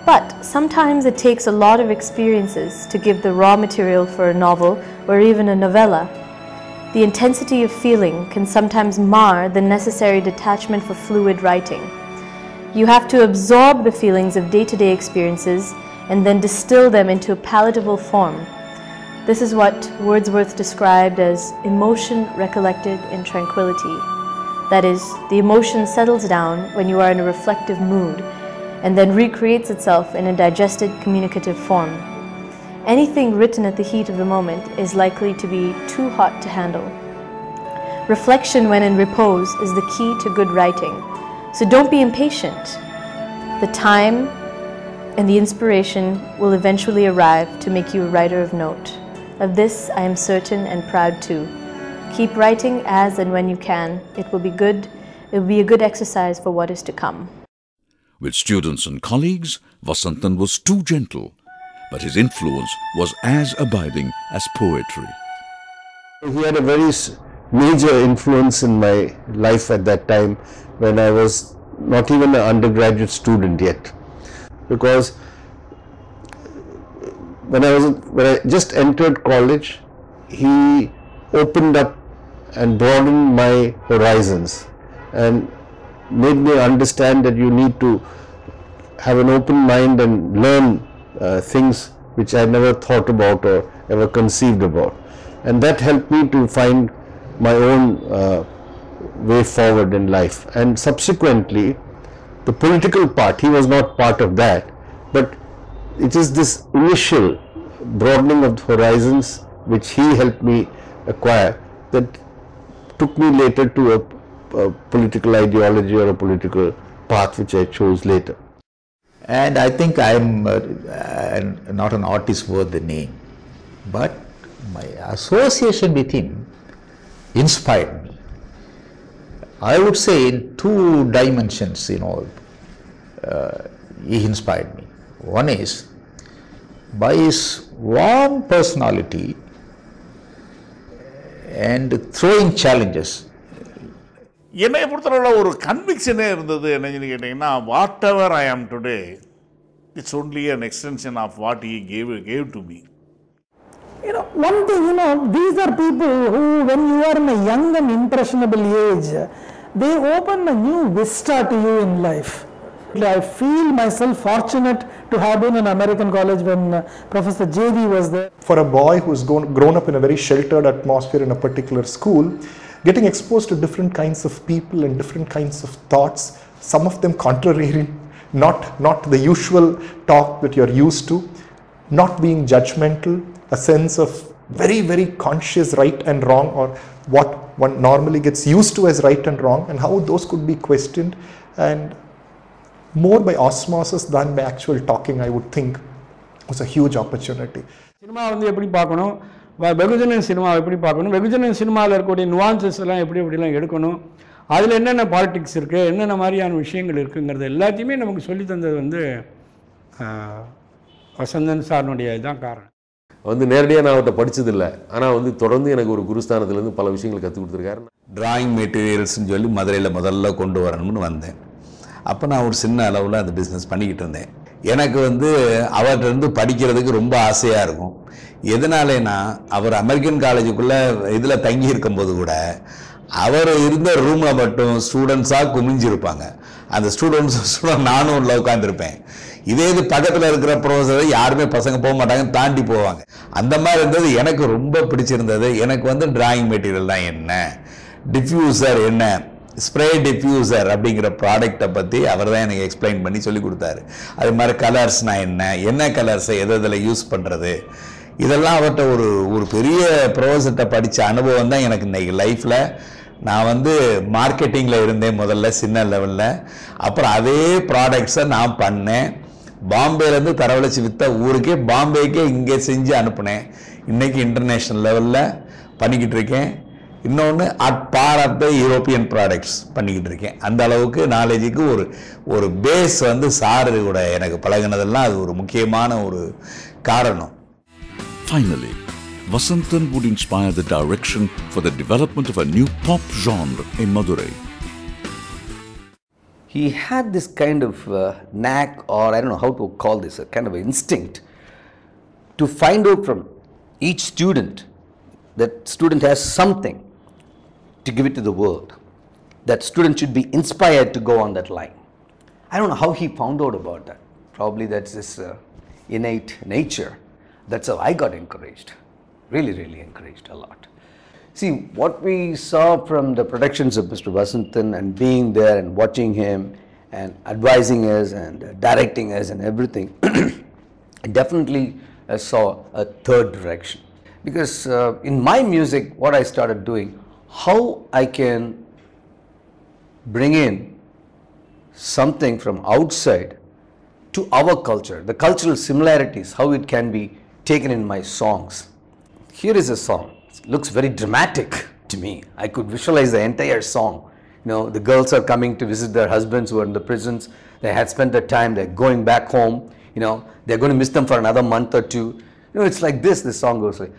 But sometimes it takes a lot of experiences to give the raw material for a novel or even a novella. The intensity of feeling can sometimes mar the necessary detachment for fluid writing. You have to absorb the feelings of day-to-day experiences and then distill them into a palatable form. This is what Wordsworth described as emotion recollected in tranquility. That is, the emotion settles down when you are in a reflective mood and then recreates itself in a digested communicative form. Anything written at the heat of the moment is likely to be too hot to handle. Reflection when in repose is the key to good writing, so don't be impatient. The time and the inspiration will eventually arrive to make you a writer of note. Of this, I am certain and proud too. Keep writing as and when you can. It will be good. It will be a good exercise for what is to come. With students and colleagues, Vasanthan was too gentle, but his influence was as abiding as poetry. He had a very major influence in my life at that time when I was not even an undergraduate student yet, because when I just entered college, he opened up and broadened my horizons and made me understand that you need to have an open mind and learn things which I never thought about or ever conceived about. And that helped me to find my own way forward in life. And subsequently, the political part, he was not part of that, but it is this initial broadening of the horizons which he helped me acquire that took me later to a political ideology or a political path which I chose later. And I think I'm not an artist worth the name, but my association with him inspired me. I would say in two dimensions, you know, he inspired me. One is by his warm personality and throwing challenges. என்னை பொறுத்தளவுல ஒரு கன்விக்ஷனே இருந்தது என்னன்னு கேட்டிங்கன்னா what ever I am today it's only an extension of what he gave to me. You know, one thing, you know, these are people who, when you are in a young and impressionable age, they open a new vista to you in life. I feel myself fortunate to have been in an American college when Professor J.D. was there. For a boy who's grown up in a very sheltered atmosphere in a particular school, getting exposed to different kinds of people and different kinds of thoughts, some of them contrary, not the usual talk that you're used to, not being judgmental, a sense of very, very conscious right and wrong, or what one normally gets used to as right and wrong, and how those could be questioned, and more by osmosis than by actual talking, I would think, was a huge opportunity. வெகுஜன cinema எப்படி பார்க்கணும், வெகுஜன சினிமாவில் இருக்கக்கூடிய nuances எல்லாம் எப்படிலாம் எடுக்கணும், அதில் என்னென்ன பாலிடிக்ஸ் இருக்குது, என்னென்ன மாதிரியான விஷயங்கள் இருக்குங்கிறது எல்லாத்தையுமே நமக்கு சொல்லி தந்தது வந்து வசந்தன் சாருடைய இதுதான் காரணம். வந்து நேரடியாக நான் அவர்கிட்ட படித்ததில்லை, ஆனால் வந்து தொடர்ந்து எனக்கு ஒரு குருஸ்தானத்துலேருந்து பல விஷயங்கள் கற்றுக் கொடுத்துருக்காரு. டிராயிங் மெட்டீரியல்ஸ்ன்னு சொல்லி மதுரையில் முதல்ல கொண்டு வரணும்னு வந்தேன். அப்போ நான் ஒரு சின்ன அளவில் அந்த பிஸ்னஸ் பண்ணிக்கிட்டு இருந்தேன். எனக்கு வந்து அவர்கிட்ட இருந்து படிக்கிறதுக்கு ரொம்ப ஆசையாக இருக்கும். எதனாலேன்னா அவர் அமெரிக்கன் காலேஜுக்குள்ளே இதில் தங்கி இருக்கும்போது கூட அவர் இருந்த ரூமில் மட்டும் ஸ்டூடெண்ட்ஸாக குமிஞ்சிருப்பாங்க. அந்த ஸ்டூடெண்ட்ஸோட நானும் உள்ள உட்காந்துருப்பேன். இதே இது பக்கத்தில் இருக்கிற ப்ரொஃபஸரை யாருமே பசங்க போக மாட்டாங்க, தாண்டி போவாங்க. அந்த மாதிரி இருந்தது எனக்கு ரொம்ப பிடிச்சிருந்தது. எனக்கு வந்து டிராயிங் மெட்டீரியல் தான் என்ன, டிஃப்யூசர் என்ன, ஸ்ப்ரே டிஃப்யூசர் அப்படிங்கிற ப்ராடக்டை பற்றி அவர் தான் எனக்கு எக்ஸ்பிளைன் பண்ணி சொல்லி கொடுத்தாரு. அது மாதிரி கலர்ஸ்னால் என்ன, என்ன கலர்ஸை எதில் யூஸ் பண்ணுறது, இதெல்லாம் அவர்கிட்ட ஒரு ஒரு பெரிய ப்ரொஃபஸர்கிட்ட படித்த அனுபவம் தான் எனக்கு இன்றைக்கி லைஃப்பில். நான் வந்து மார்க்கெட்டிங்கில் இருந்தேன் முதல்ல சின்ன லெவலில், அப்புறம் அதே ப்ராடக்ட்ஸை நான் பண்ணேன். பாம்பேலேருந்து தரவழைச்சி விற்ற ஊருக்கே பாம்பேக்கே இங்கே செஞ்சு அனுப்புனேன். இன்றைக்கி இன்டர்நேஷ்னல் லெவலில் பண்ணிக்கிட்டு இருக்கேன். இன்னொன்று at par of the European products பண்ணிக்கிட்டு இருக்கேன். அந்த அளவுக்கு நாலேஜுக்கு ஒரு ஒரு பேஸ் வந்து சாரு கூட எனக்கு பழகினதெல்லாம் அது ஒரு முக்கியமான ஒரு காரணம். Finally, Vasanthan would inspire the direction for the development of a new pop genre in Madurai. He had this kind of knack, or I don't know how to call this, a kind of instinct to find out from each student that student has something to give it to the world. That student should be inspired to go on that line. I don't know how he found out about that. Probably that's his innate nature. That's how I got encouraged, really, really encouraged a lot. See, what we saw from the productions of Mr. Vasanthan and being there and watching him and advising us and directing us and everything, I definitely saw a third direction. Because in my music, what I started doing, how I can bring in something from outside to our culture, the cultural similarities, how it can be taken in my songs. Here is a song. It looks very dramatic to me. I could visualize the entire song. You know, the girls are coming to visit their husbands who are in the prisons. They had spent their time. They're going back home. You know, they're going to miss them for another month or two. You know, it's like this. This song goes like,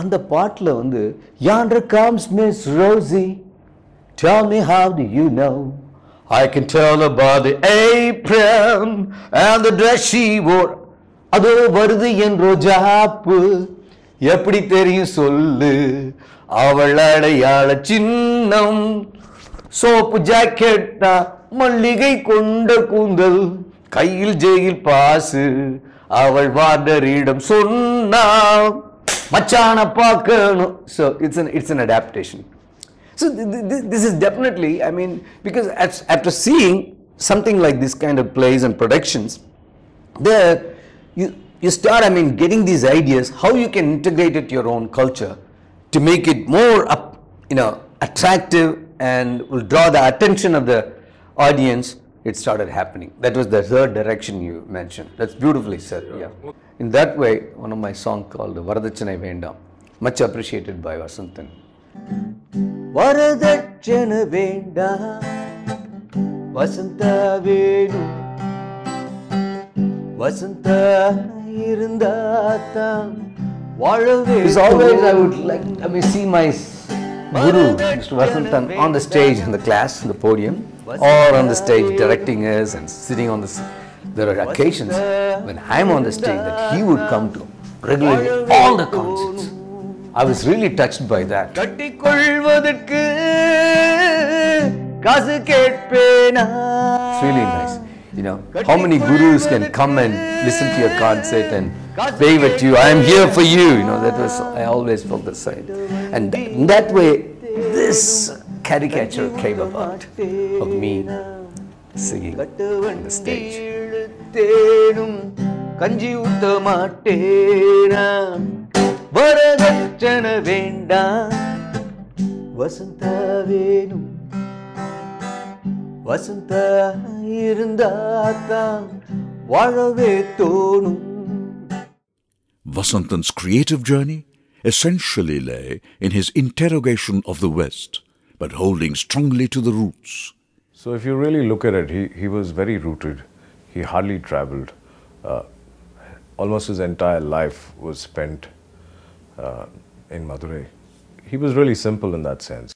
and the part la vandu, yonder comes Miss Rosie. Tell me, how do you know? I can tell about the apron and the dress she wore. அதோ வருது என் ரோஜாப்பு எப்படி தெரியும் சொல்லு, அவள் அடையாள சின்னம், soap ஜாக்கெட்டா மல்லிகை கொண்ட கூந்தல், கையில் ஜெயில் பாசு அவள் வார்டரிடம் சொன்னா மச்சான பார்க்கணும். So it's an adaptation. So this is definitely, I mean, because after seeing something like this kind of plays and productions, there you start, I mean, getting these ideas, how you can integrate it to your own culture to make it more, you know, attractive and will draw the attention of the audience it started happening. That was the third direction you mentioned. That's beautifully said. Yeah. In that way, one of my songs called Varadachanai Vendam, much appreciated by Vasanthan. Varadachana Vendam, Vasantha Venu, Vasantha Irundatam. It's always, I would like, I mean, see my guru, Mr. Vasanthan, on the stage in the class, in the podium, or on the stage directing us and sitting on the. There are occasions when I'm on the stage that he would come to regularly all the concerts. I was really touched by that. It's really nice. You know, how many gurus can come and listen to your concert and wave at you, I am here for you, you know, that was, I always felt the same. And in that way, this caricature came about of me singing on the stage. Vasantha irundatha varave thonu. Vasanthan's creative journey essentially lay in his interrogation of the West, but holding strongly to the roots. So if you really look at it, he was very rooted. He hardly travelled. Almost his entire life was spent in Madurai. He was really simple in that sense.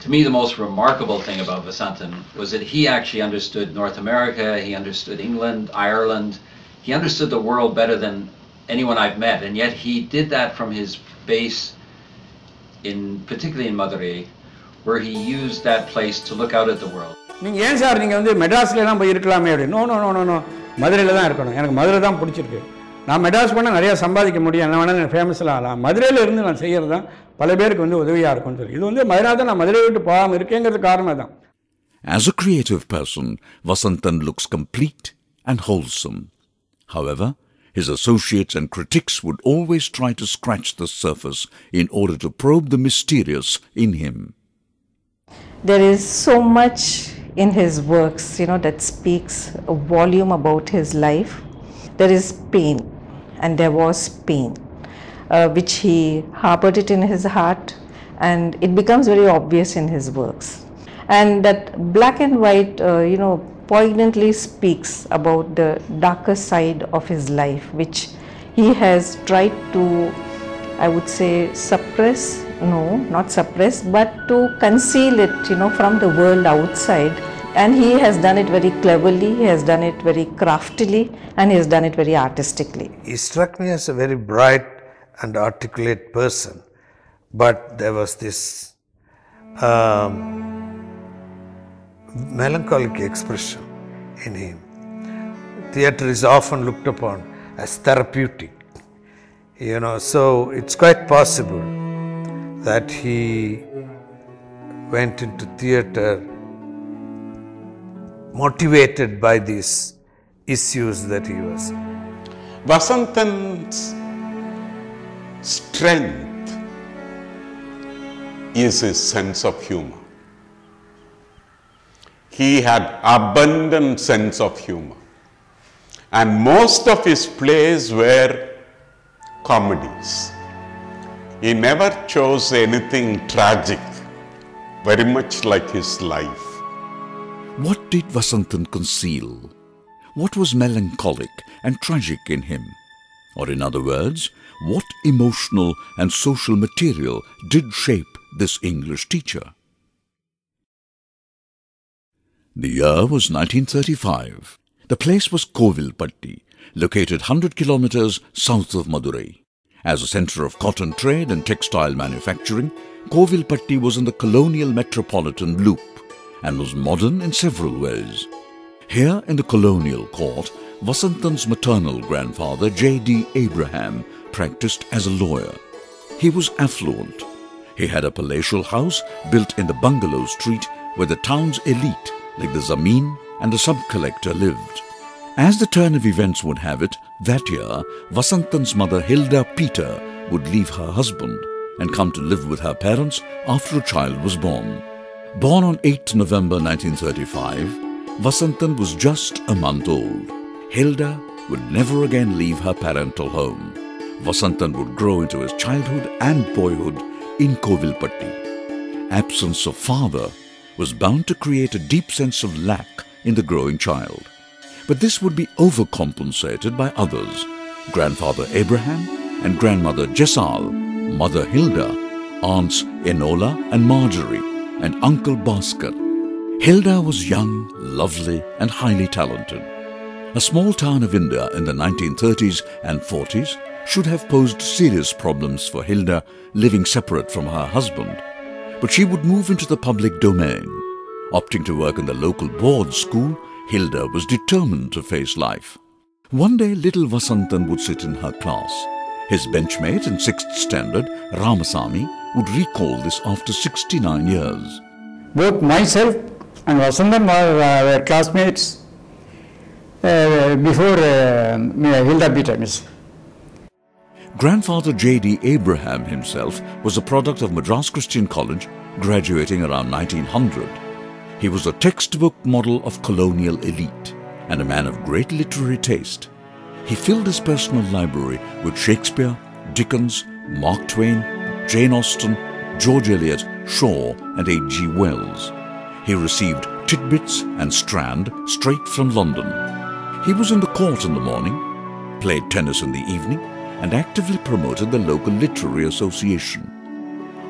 To me, the most remarkable thing about Vasanthan was that he actually understood North America, he understood England, Ireland, he understood the world better than anyone I've met, and yet he did that from his base, particularly in Madurai, where he used that place to look out at the world. No, no, no, no. Madurai. I As a creative person, Vasanthan looks complete and wholesome. However, his associates and critics would always try to scratch the surface in order to probe the mysterious in him. There is so much in his works, you know, that speaks a volume about his life. There is pain. And there was pain, which he harbored it in his heart, and it becomes very obvious in his works. And that black and white, you know, poignantly speaks about the darker side of his life, which he has tried to, I would say, suppress, no, not suppress, but to conceal it, you know, from the world outside. And he has done it very cleverly, he has done it very craftily, and he has done it very artistically. He struck me as a very bright and articulate person, but there was this melancholic expression in him. Theatre is often looked upon as therapeutic, you know, so it's quite possible that he went into theatre motivated by these issues that he was. Vasanthan's strength is his sense of humor. He had abundant sense of humor. And most of his plays were comedies. He never chose anything tragic, very much like his life. What did Vasanthan conceal? What was melancholic and tragic in him? Or in other words, what emotional and social material did shape this English teacher? The year was 1935. The place was Kovilpatti, located 100 kilometers south of Madurai. As a centre of cotton trade and textile manufacturing, Kovilpatti was in the colonial metropolitan loop, and was modern in several ways. Here in the colonial court, Vasanthan's maternal grandfather, J.D. Abraham, practiced as a lawyer. He was affluent. He had a palatial house built in the bungalow street where the town's elite, like the Zameen and the sub-collector, lived. As the turn of events would have it, that year, Vasanthan's mother, Hilda Peter, would leave her husband and come to live with her parents after a child was born. Born on 8 November 1935, Vasanthan was just a month old. Hilda would never again leave her parental home. Vasanthan would grow into his childhood and boyhood in Kovilpatti. Absence of father was bound to create a deep sense of lack in the growing child. But this would be overcompensated by others. Grandfather Abraham and grandmother Jessal, mother Hilda, aunts Enola and Marjorie, and uncle Bhaskar. Hilda was young, lovely and highly talented. A small town of India in the 1930s and 40s should have posed serious problems for Hilda living separate from her husband. But she would move into the public domain. Opting to work in the local board school, Hilda was determined to face life. One day, little Vasanthan would sit in her class. His benchmate in 6th standard, Ramasamy, would recall this after 69 years. Both myself and Vasanthan were classmates before Hilda beat her. Grandfather J.D. Abraham himself was a product of Madras Christian College, graduating around 1900. He was a textbook model of colonial elite and a man of great literary taste. He filled his personal library with Shakespeare, Dickens, Mark Twain, Jane Austen, George Eliot, Shaw and H.G. Wells. He received Tidbits and Strand straight from London. He was in the court in the morning, played tennis in the evening, and actively promoted the local literary association.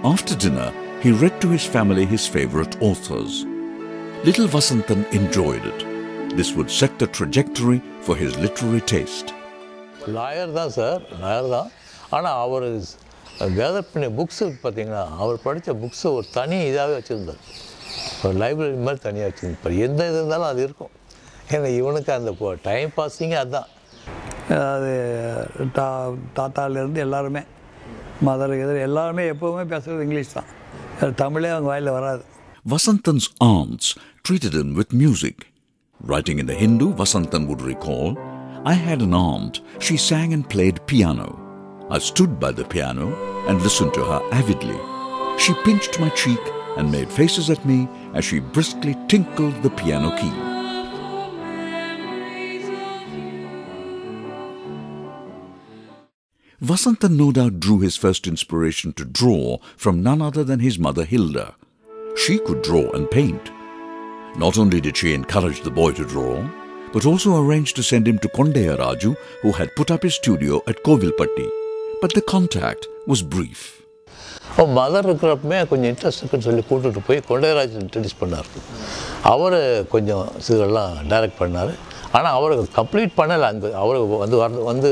After dinner, he read to his family his favorite authors. Little Vasanthan enjoyed it. This would set the trajectory for his literary taste. Lawyer da sir, lawyer da. Ana avar is gathered pane books pathina avar padicha books or thani idave vechirundar. Or library mal thani vechirundar. Par endha irundhalum adu irukum. Ena ivanukku andha time passing adha. தாத்தால இருந்து எல்லாருமே mother எதிர் எல்லாருமே எப்பவுமே பேசுறது English தான். தமிழே அவங்க வாயில வராது. Vasanthan's aunts treated him with music. Writing in the Hindu, Vasanthan would recall, I had an aunt. She sang and played piano. I stood by the piano and listened to her avidly. She pinched my cheek and made faces at me as she briskly tinkled the piano key. Vasanthan no doubt drew his first inspiration to draw from none other than his mother Hilda. She could draw and paint. Not only did she encourage the boy to draw, but also arranged to send him to Kondeyaraju, who had put up his studio at Kovilpatti. But the contact was brief. Oh, mother me konja interest solli koottu poi Kondeyaraju introduce pannar. Avaru konja sidalla direct pannar. ஆனா அவருக்கு complete பண்ணல அந்த அவருக்கு வந்து வந்து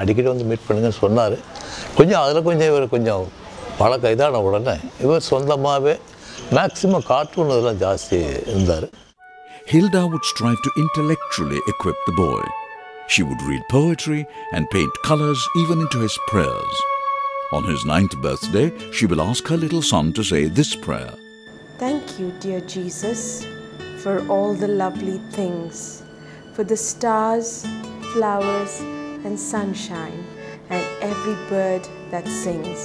அடிக்கிட்டு வந்து meet பண்ணுங்கன்னு சொன்னாரு. கொஞ்சம் அதல கொஞ்சம் இவர் கொஞ்சம் பழக்க இதான உடனே இவர் சொந்தமாவே மேக்ஸिमम கார்ட்டூன் அதெல்லாம் ಜಾಸ್ತಿ இருந்தாரு. Hilda would strive to intellectually equip the boy. She would read poetry and paint colors even into his prayers. On his 9th birthday, she will ask her little son to say this prayer. Thank you, dear Jesus, for all the lovely things. For the stars, flowers and sunshine and every bird that sings.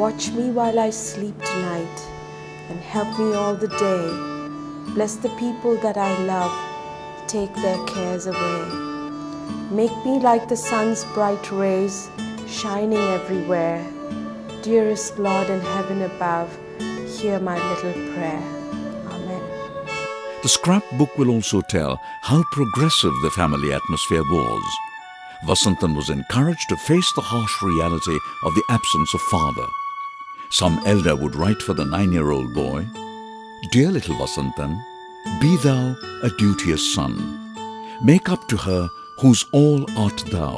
Watch me while I sleep tonight and help me all the day. Bless the people that I love, take their cares away. Make me like the sun's bright rays, shining everywhere. Dearest Lord in heaven above, hear my little prayer. The scrapbook will also tell how progressive the family atmosphere was. Vasanthan was encouraged to face the harsh reality of the absence of father. Some elder would write for the 9-year-old boy, Dear little Vasanthan, be thou a duteous son. Make up to her whose all art thou,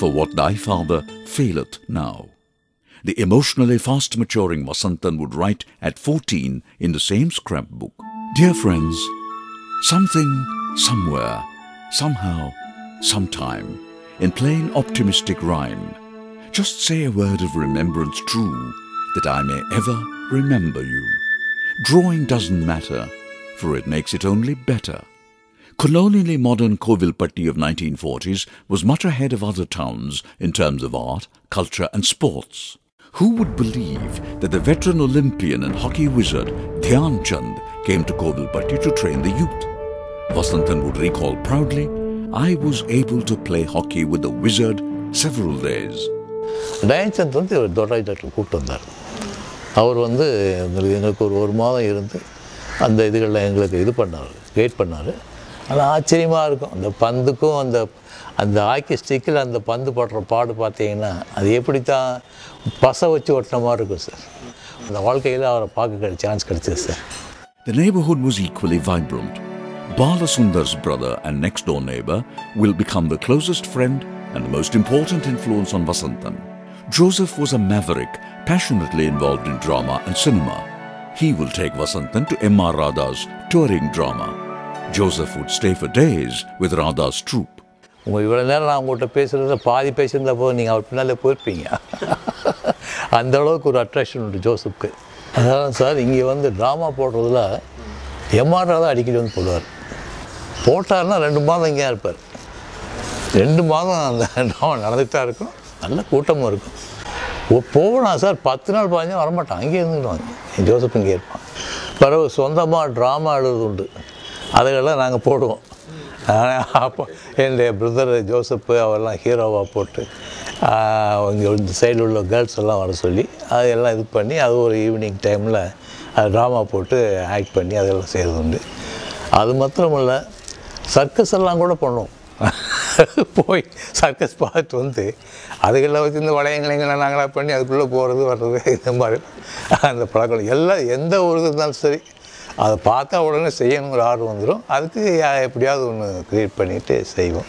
for what thy father faileth now. The emotionally fast-maturing Vasanthan would write at 14 in the same scrapbook. Dear friends, something, somewhere, somehow, sometime, in plain optimistic rhyme, just say a word of remembrance true, that I may ever remember you. Drawing doesn't matter, for it makes it only better. Colonially modern Kovilpatti of 1940s was much ahead of other towns in terms of art, culture and sports. Who would believe that the veteran Olympian and hockey wizard Dhyan Chand came to Kovilpatti to train the youth? Vasanthan would recall proudly, I was able to play hockey with the wizard several days. Dhyan Chand was a daughter. அவர் வந்து எங்களுக்கு ஒரு மாதம் இருந்து அந்த இதுகளை எங்களுக்கு இது பண்ணாரு கிரியேட் பண்ணாரு அது ஆச்சரியமா இருக்கும் அந்த பந்துக்கும் அந்த அந்த ஹாக்கி ஸ்டிக்கில் அந்த பந்து போடுற பாடு பார்த்தீங்கன்னா அது எப்படி தான் பச வச்சு ஓட்டற மாதிரி இருக்கும் சார் அந்த வாழ்க்கையில அவரை பார்க்க சான்ஸ் கிடைச்சது sir The neighborhood was equally vibrant. Balasundar's brother and next door neighbor will become the closest friend and the most important influence on Vasanthan. Joseph was a maverick passionately involved in drama and cinema. He will take Vasanthan to M. A. Radha's touring drama. Joseph would stay for days with Radha's troupe. போகலாம் sir 10 நாள் பாஞ்சா வர மாட்டான் அங்கே இருந்துடுவாங்க Joseph இங்கே இருப்பான் பரவ சொந்தமாக drama எழுது உண்டு அதெல்லாம் நாங்கள் போடுவோம் அப்போ என்னுடைய பிரதர் ஜோசப்பு அவரெல்லாம் ஹீரோவாக போட்டு இங்கே இந்த சைடில் உள்ள கேர்ள்ஸ் எல்லாம் வர சொல்லி அதெல்லாம் இது பண்ணி அது ஒரு ஈவினிங் டைமில் அது ட்ராமா போட்டு ஆக்ட் பண்ணி அதெல்லாம் செய்கிறது உண்டு அது மாத்திரம் இல்லை சர்க்கஸ் எல்லாம் கூட பண்ணுவோம் போய் சர்க்கஸ் பார்த்து வந்து அதுக்கெல்லாம் வச்சு இந்த வளையங்களைங்களாம் நாங்களாக பண்ணி அதுக்குள்ளே போகிறது வர்றது இந்த மாதிரி அந்த பழக்கம் எல்லாம் எந்த ஒரு இது இருந்தாலும் சரி அதை பார்த்தா உடனே செய்யணுங்கிற ஆர்வம் வந்துடும் அதுக்கு எப்படியாவது ஒன்று கிரியேட் பண்ணிட்டு செய்வோம்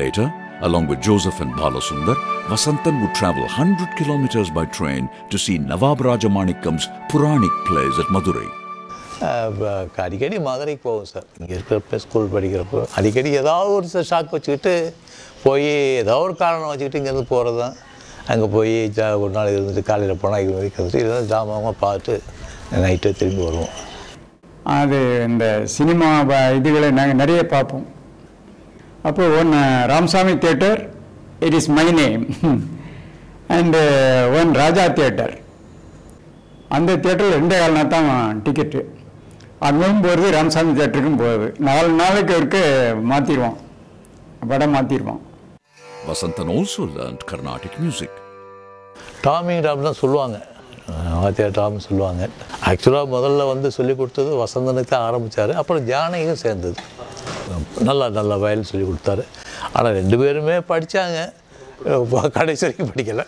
Later, along with Joseph and Balasundar, Vasanthan would travel 100 kilometers by train to see Nawab Rajamanakkam's Puranic plays at Madurai. அடிக்கடி மதுரைக்கு போவோம் சார் இங்கே இருக்கிறப்ப ஸ்கூல் படிக்கிறப்போ அடிக்கடி ஏதாவது ஒரு சார் ஷாக் வச்சுக்கிட்டு போய் ஏதோ ஒரு காரணம் வச்சுக்கிட்டு இங்கேருந்து போகிறது தான் அங்கே போய் ஒரு நாள் இருந்துட்டு காலையில் போனால் இது வரைக்கும் இதெல்லாம் ஜாமமாக பார்த்து நைட்டு திரும்பி வருவோம் அது இந்த சினிமா இதுகளை நாங்கள் நிறைய பார்ப்போம் அப்போது ஒன்று Ramasamy theatre it is my name and one Raja theatre அந்த தியேட்டரில் ரெண்டே காலனா தான் டிக்கெட்டு அங்கேயும் போகிறது ராமசாமி தியேட்டருக்கும் போகிறது 4 நாளைக்கு இருக்கு மாற்றிடுவோம் படம் மாற்றிடுவோம் Vasanthan also learnt Carnatic music டாமி ராம் தான் சொல்லுவாங்க ஆத்தியா டாம் சொல்லுவாங்க ஆக்சுவலாக முதல்ல வந்து சொல்லி கொடுத்தது வசந்தனுக்கு தான் ஆரம்பித்தார் அப்புறம் ஜானகியும் சேர்ந்தது நல்லா நல்லா வயலின் சொல்லி கொடுத்தாரு ஆனால் 2 பேருமே படித்தாங்க கடைசி வரைக்கும் படிக்கலை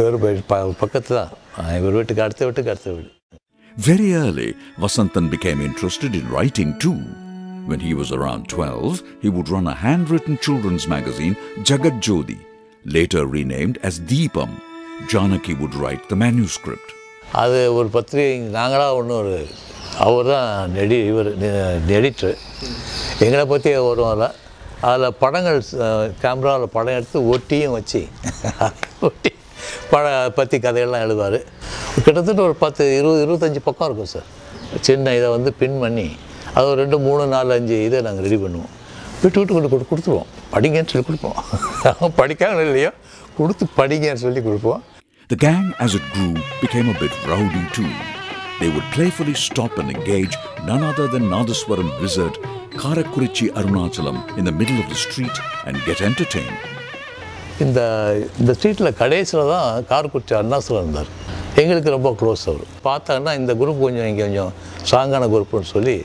2 பேரும் பக்கத்தில் தான் இவர் வீட்டுக்கு அடுத்த வீட்டுக்கு அடுத்த வீடு Very early, Vasanthan became interested in writing too. When he was around 12, he would run a handwritten children's magazine, Jagat Jyoti, later renamed as Deepam. Janaki would write the manuscript. அது ஒரு பத்திரிகை நாங்களா ஒன்று அவர் தான் எடிட்டர் எங்களை பற்றி வருவாங்களா அதில் படங்கள் கேமராவில் படம் எடுத்து ஒட்டியும் வச்சு ஒட்டி படம் பற்றி கதைகள்லாம் எழுதுவார் கிட்டத்தட்ட ஒரு 10, 20, 25 பக்கம் இருக்கும் சார் சின்ன இதை வந்து பின் பண்ணி அது ஒரு 2, 3, 4, 5 இதை நாங்கள் ரெடி பண்ணுவோம் விட்டு விட்டு கொண்டு கொடுத்துருவோம் படிங்கன்னு சொல்லி கொடுப்போம் படிக்காமல் இல்லையோ கொடுத்து படிங்கன்னு சொல்லி கொடுப்போம் The gang as it grew became a bit rowdy too. They would playfully stop and engage none other than Nadaswaram wizard Karakurichi Arunachalam in the middle of the street and get entertained. இந்த இந்த ஸ்ட்ரீட்டில் கடைசியில் தான் காரக்குறிச்சி அருணாசலம் இருந்தார் எங்களுக்கு ரொம்ப close அவர் பார்த்தாங்கன்னா இந்த குரூப் கொஞ்சம் இங்கே கொஞ்சம் ஸ்ட்ராங்கான குரூப்புன்னு சொல்லி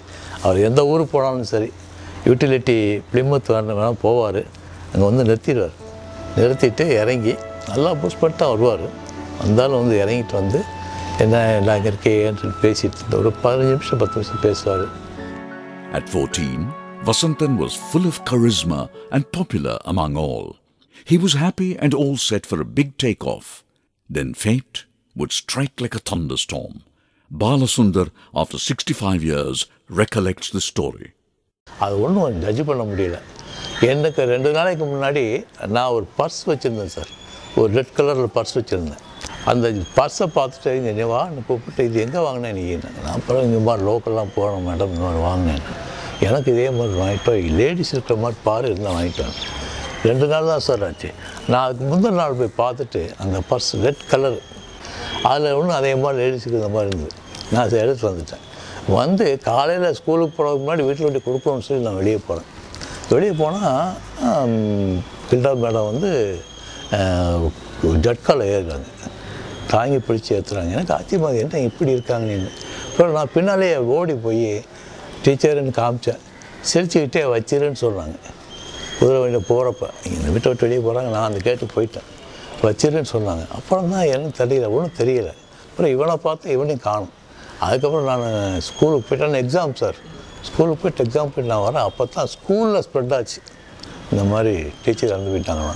அவர் எந்த ஊருக்கு போனாலும் சரி யூட்டிலிட்டி பிளிமத் வேணும் போவார் அங்கே வந்து நிறுத்திடுவார் நிறுத்திட்டு இறங்கி நல்லா புஷ் பண்ணிட்டு வருவார் வந்தாலும் வந்து இறங்கிட்டு வந்து என்ன எல்லாம் இங்கே இருக்கேன்னு சொல்லி பேசிட்டு இருந்த ஒரு 15 நிமிஷம் 10 நிமிஷம் பேசுவார் At 14, Vasanthan was full of charisma and popular among all. He was happy and all set for a big takeoff. Then fate would strike like a thunderstorm. Balasundar, after 65 years, recollects the story. அது ஒன்றும் judge பண்ண முடியல எனக்கு 2 நாளைக்கு முன்னாடி நான் ஒரு purse வச்சுருந்தேன் சார் ஒரு ரெட் கலரில் பர்ஸ் வச்சுருந்தேன் அந்த பர்ஸை பார்த்துட்டு நினைவா கூப்பிட்டு இது எங்கே வாங்கினேன் நீ நான் அப்புறம் இந்த மாதிரி லோக்கல்லாம் போகிறேன் மேடம் இந்த மாதிரி வாங்கினேன் எனக்கு இதே மாதிரி வாங்கிட்டோம் லேடிஸ் இருக்கிற மாதிரி பாரு இருந்தால் வாங்கிட்டேன் 2 நாள் தான் சார் ஆச்சு நான் அதுக்கு முந்தின நாள் போய் பார்த்துட்டு அந்த பர்ஸ் ரெட் கலர் அதில் ஒன்றும் அதே மாதிரி லேடிஸுக்கு இந்த மாதிரி இருந்தது நான் அதை எடுத்து வந்துட்டேன் வந்து காலையில் ஸ்கூலுக்கு போகிறதுக்கு முன்னாடி வீட்டில் விட்டு கொடுக்கணும்னு சொல்லி நான் வெளியே போகிறேன். வெளியே போனால் கிண்டா மேடம் வந்து ஜட்காவில் ஏறுறாங்க, தாங்கி பிடிச்சி ஏற்றுறாங்க. எனக்கு ஆச்சரியமாக என்ன இப்படி இருக்காங்கன்னு. அப்புறம் நான் பின்னாலேயே ஓடி போய் டீச்சருன்னு காமிச்சேன். சிரிச்சுக்கிட்டே வச்சிருன்னு சொல்கிறாங்க. குதிரை வண்டியில் போகிறப்ப இந்த வீட்டை விட்டு வெளியே போகிறாங்க, நான் அந்த கேட்டு போயிட்டேன். வச்சிருன்னு சொன்னாங்க. அப்புறம் தான் எனக்கு தெரியல, ஒன்றும் தெரியல. அப்புறம் இவனை பார்த்து இவனையும் காணும். அதுக்கப்புறம் நான் ஸ்கூலுக்கு போயிட்டேன். எக்ஸாம் சார் ஸ்கூலுக்கு போய்ட்டு எக்ஸாம் போய்ட்டு நான் வரேன். அப்போ தான் ஸ்கூலில் ஸ்ப்ரெட் ஆச்சு, இந்த மாதிரி டீச்சர் இறந்து போயிட்டாங்கன்னா.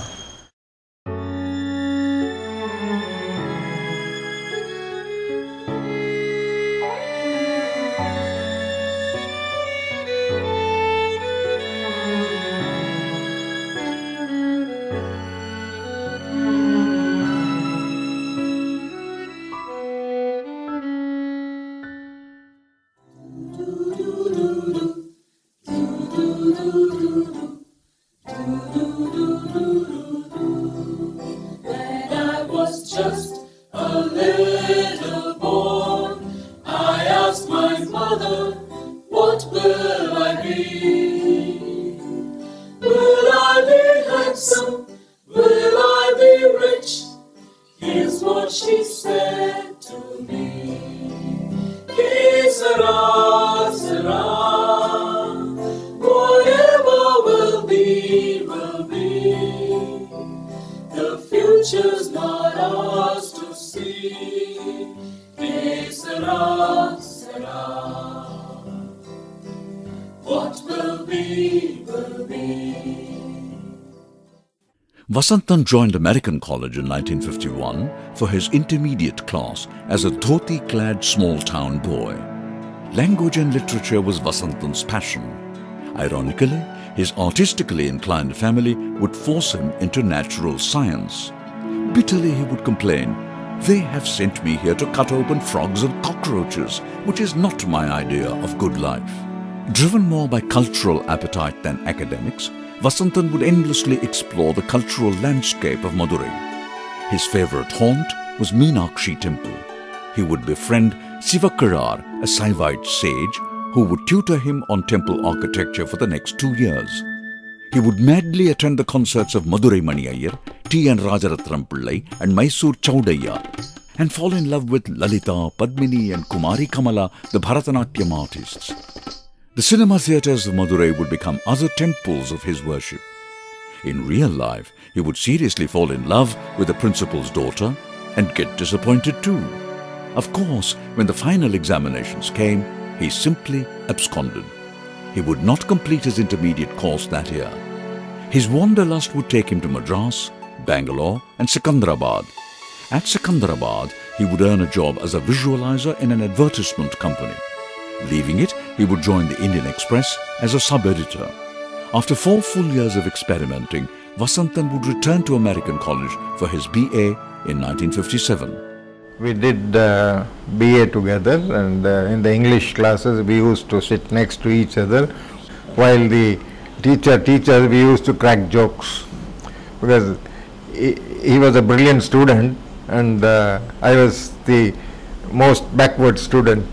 Vasanthan joined American College in 1951 for his intermediate class as a dhoti-clad small-town boy. Language and literature was Vasanthan's passion. Ironically, his artistically inclined family would force him into natural science. Bitterly he would complain, "They have sent me here to cut open frogs and cockroaches, which is not my idea of good life." Driven more by cultural appetite than academics, Vasanthan would endlessly explore the cultural landscape of Madurai. His favorite haunt was Meenakshi Temple. He would befriend Sivakarar, a Saivite sage, who would tutor him on temple architecture for the next 2 years. He would madly attend the concerts of Madurai Maniayyar, T. N. Rajaratnam Pillai and Mysore Chaudayya, and fall in love with Lalita, Padmini and Kumari Kamala, the Bharatanatyam artists. The cinema theatres of Madurai would become other temples of his worship. In real life, he would seriously fall in love with the principal's daughter and get disappointed too. Of course, when the final examinations came, he simply absconded. He would not complete his intermediate course that year. His wanderlust would take him to Madras, Bangalore and Secunderabad. At Secunderabad, he would earn a job as a visualizer in an advertisement company. Leaving it, he would join the Indian Express as a sub-editor. After 4 full years of experimenting, Vasanthan would return to American College for his B.A. in 1957. We did B.A. together, and in the English classes we used to sit next to each other. While the teacher teaches, we used to crack jokes because he was a brilliant student and I was the most backward student.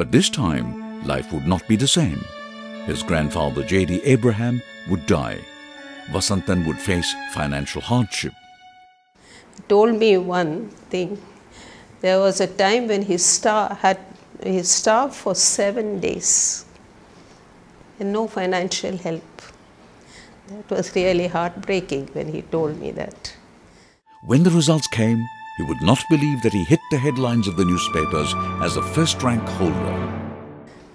But this time, life would not be the same. His grandfather J.D. Abraham would die. Vasanthan would face financial hardship. He told me one thing. There was a time when he starved for 7 days and no financial help. That was really heartbreaking when he told me that. When the results came, he would not believe that he hit the headlines of the newspapers as a first-rank holder.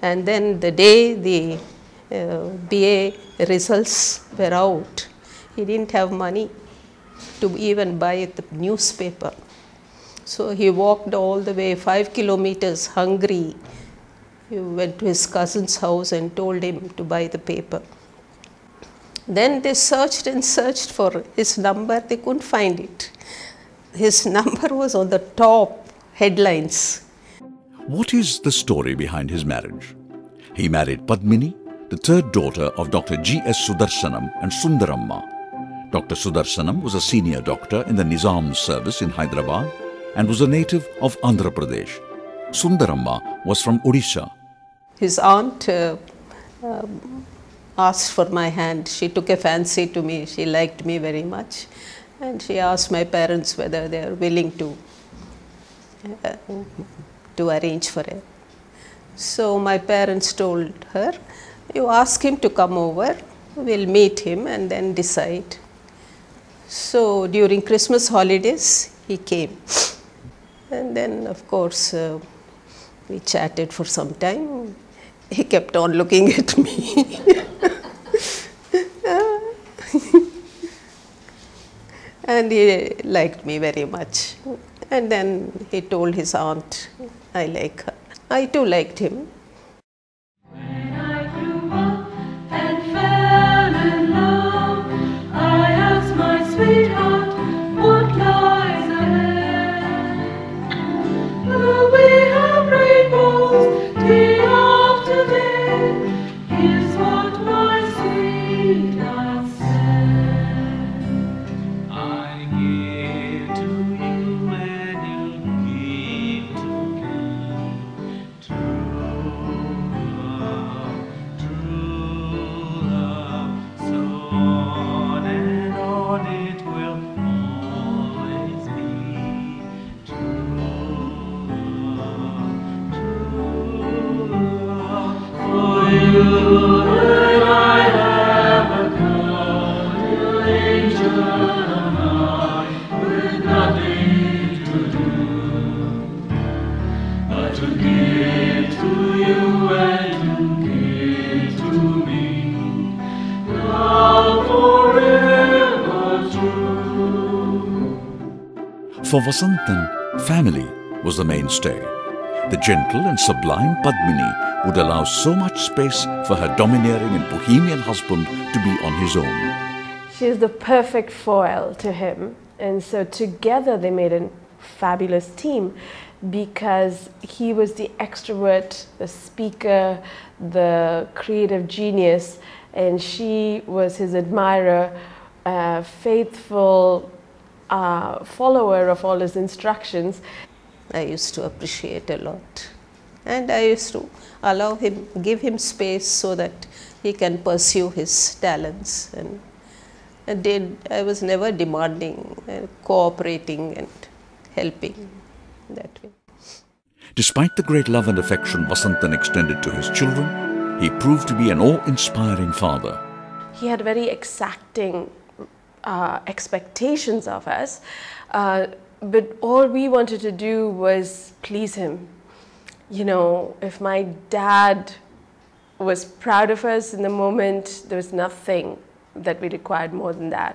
And then the day the BA results were out, he didn't have money to even buy the newspaper. So he walked all the way 5 kilometers hungry. He went to his cousin's house and told him to buy the paper. Then they searched and searched for his number. They couldn't find it. His number was on the top headlines. What is the story behind his marriage? He married Padmini, the third daughter of Dr. G. S. Sudarsanam and Sundaramma. Dr. Sudarsanam was a senior doctor in the Nizam's service in Hyderabad and was a native of Andhra Pradesh. Sundaramma was from Odisha his aunt asked for my hand. She took a fancy to me. She liked me very much, and she asked my parents whether they are willing to arrange for it. So my parents told her, "You ask him to come over. We'll meet him and then decide." So during Christmas holidays, he came, and then of course we chatted for some time. He kept on looking at me. And he liked me very much. And then he told his aunt, "I like her." I too liked him. For Vasanthan, family was the mainstay. The gentle and sublime Padmini would allow so much space for her domineering and bohemian husband to be on his own. She is the perfect foil to him, and so together they made a fabulous team, because he was the extrovert, the speaker, the creative genius, and she was his admirer, faithful follower of all his instructions. I used to appreciate a lot, and I used to allow him, give him space so that he can pursue his talents. And I was never demanding, cooperating and helping that way. Despite the great love and affection Vasanthan extended to his children, he proved to be an awe-inspiring father. He had very exacting expectations of us, but all we wanted to do was please him. You know, if my dad was proud of us in the moment, there was nothing that we required more than that.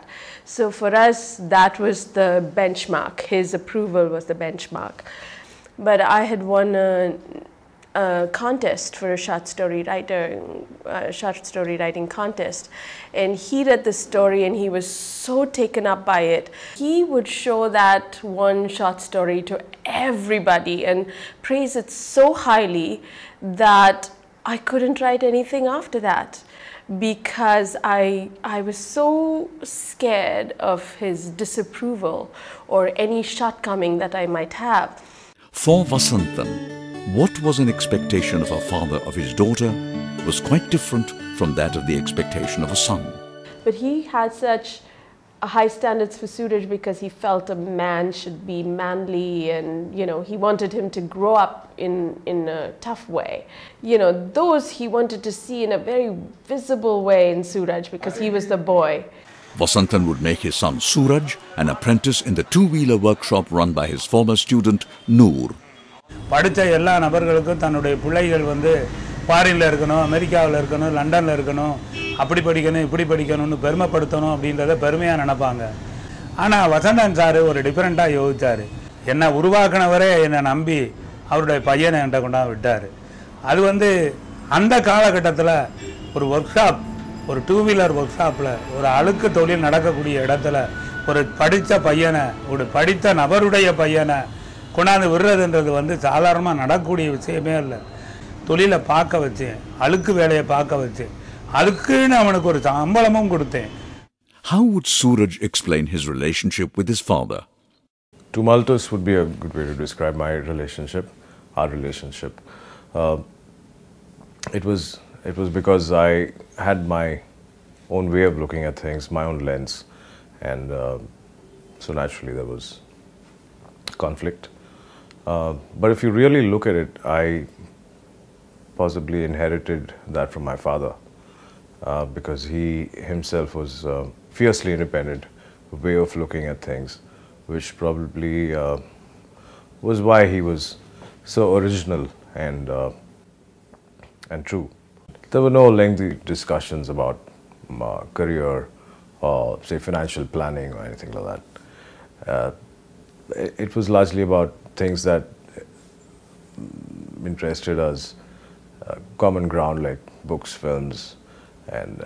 So for us, that was the benchmark. His approval was the benchmark. But I had won a contest for a short story writing contest, and he read the story and he was so taken up by it. He would show that one short story to everybody and praise it so highly that I couldn't write anything after that, because I was so scared of his disapproval or any shortcoming that I might have. For Vasanthan, what was an expectation of a father of his daughter was quite different from that of the expectation of a son. But he had such high standards for Suraj, because he felt a man should be manly, and you know, he wanted him to grow up in a tough way. You know, those he wanted to see in a very visible way in Suraj, because he was the boy. Vasanthan would make his son Suraj an apprentice in the two-wheeler workshop run by his former student Noor. படித்த எல்லா நபர்களுக்கும் தன்னுடைய பிள்ளைகள் வந்து பாரின்ல இருக்கணும், அமெரிக்காவுல இருக்கணும், லண்டன்ல இருக்கணும், அப்படி படிக்கணும், இப்படி படிக்கணும்னு பெருமைப்படுத்தணும் அப்படின்றத பெருமையா நினைப்பாங்க. ஆனா வசந்தன் சார் ஒரு டிஃபரண்டா யோசிச்சாரு. என்ன உருவாக்குனவரே என்ன நம்பி அவருடைய பையனை என்கிட்ட கொண்டா விட்டாரு. அது வந்து அந்த காலகட்டத்துல ஒரு ஒர்க் ஷாப், ஒரு டூ வீலர் ஒர்க் ஷாப்ல ஒரு அழுக்கு தொழில் நடக்கக்கூடிய இடத்துல ஒரு படித்த பையனை, ஒரு படித்த நபருடைய பையனை கொண்டாந்து விடுறதுன்றது வந்து சாதாரணமாக நடக்கக்கூடிய விஷயமே இல்லை. தொழிலை பார்க்க வச்சேன், அழுக்கு வேலையை பார்க்க வச்சேன், அழுக்குன்னு அவனுக்கு ஒரு சம்பளமும் கொடுத்தேன். How would Suraj explain his relationship with his father? Tumultuous would be a good way to describe my relationship, our relationship. It was because I had my own way of looking at things, my own lens, and so naturally there was conflict. But if you really look at it, I possibly inherited that from my father, because he himself was fiercely independent, way of looking at things, which probably was why he was so original and true. There were no lengthy discussions about career or, say, financial planning or anything like that. It was largely about things that interested us, common ground like books, films, and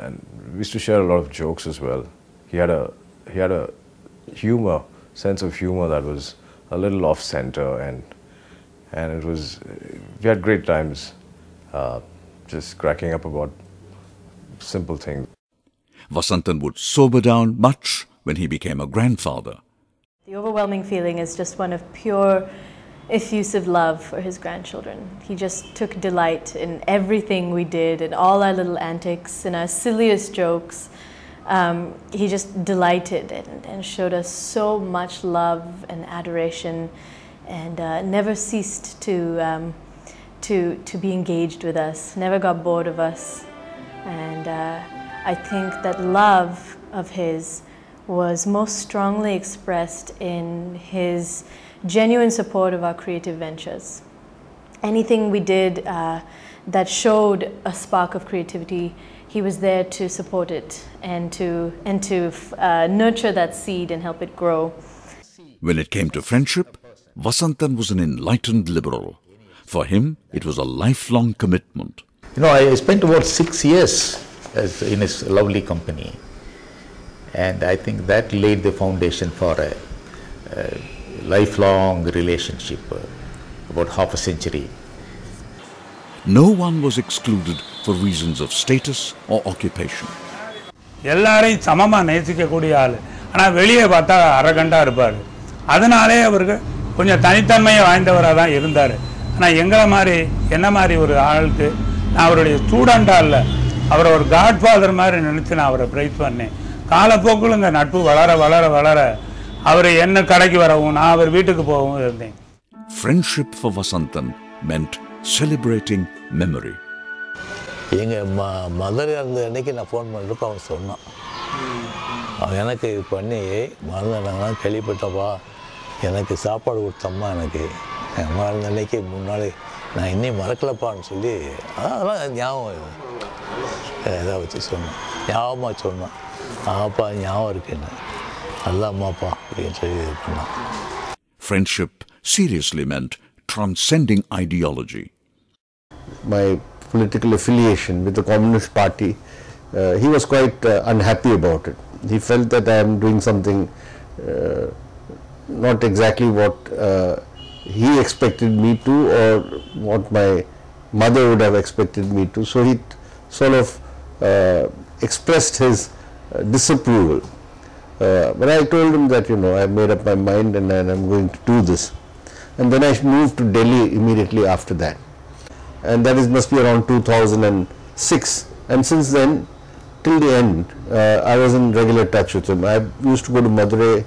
we used to share a lot of jokes as well. He had a humor, sense of humor that was a little off center, and it was, we had great times just cracking up about simple things. Vasanthan would sober down much when he became a grandfather. The overwhelming feeling is just one of pure effusive love for his grandchildren. He just took delight in everything we did, in all our little antics, in our silliest jokes. He just delighted and showed us so much love and adoration, and never ceased to be engaged with us, never got bored of us. And I think that love of his was most strongly expressed in his genuine support of our creative ventures. Anything we did that showed a spark of creativity, he was there to support it and to nurture that seed and help it grow. When it came to friendship, Vasanthan was an enlightened liberal. For him, it was a lifelong commitment. You know, I spent about 6 years in his lovely company, and I think that laid the foundation for a lifelong relationship, about half a century. No one was excluded for reasons of status or occupation. Friendship for Vasanthan meant celebrating memory. Friendship seriously meant transcending ideology. My political affiliation with the Communist Party, he was quite unhappy about it. He felt that I am doing something not exactly what he expected me to, or what my mother would have expected me to. So he sort of expressed his disapproval. But I told him that, you know, I made up my mind and I'm going to do this. And then I moved to Delhi immediately after that. And that is must be around 2006. And since then, till the end, I was in regular touch with him. I used to go to Madurai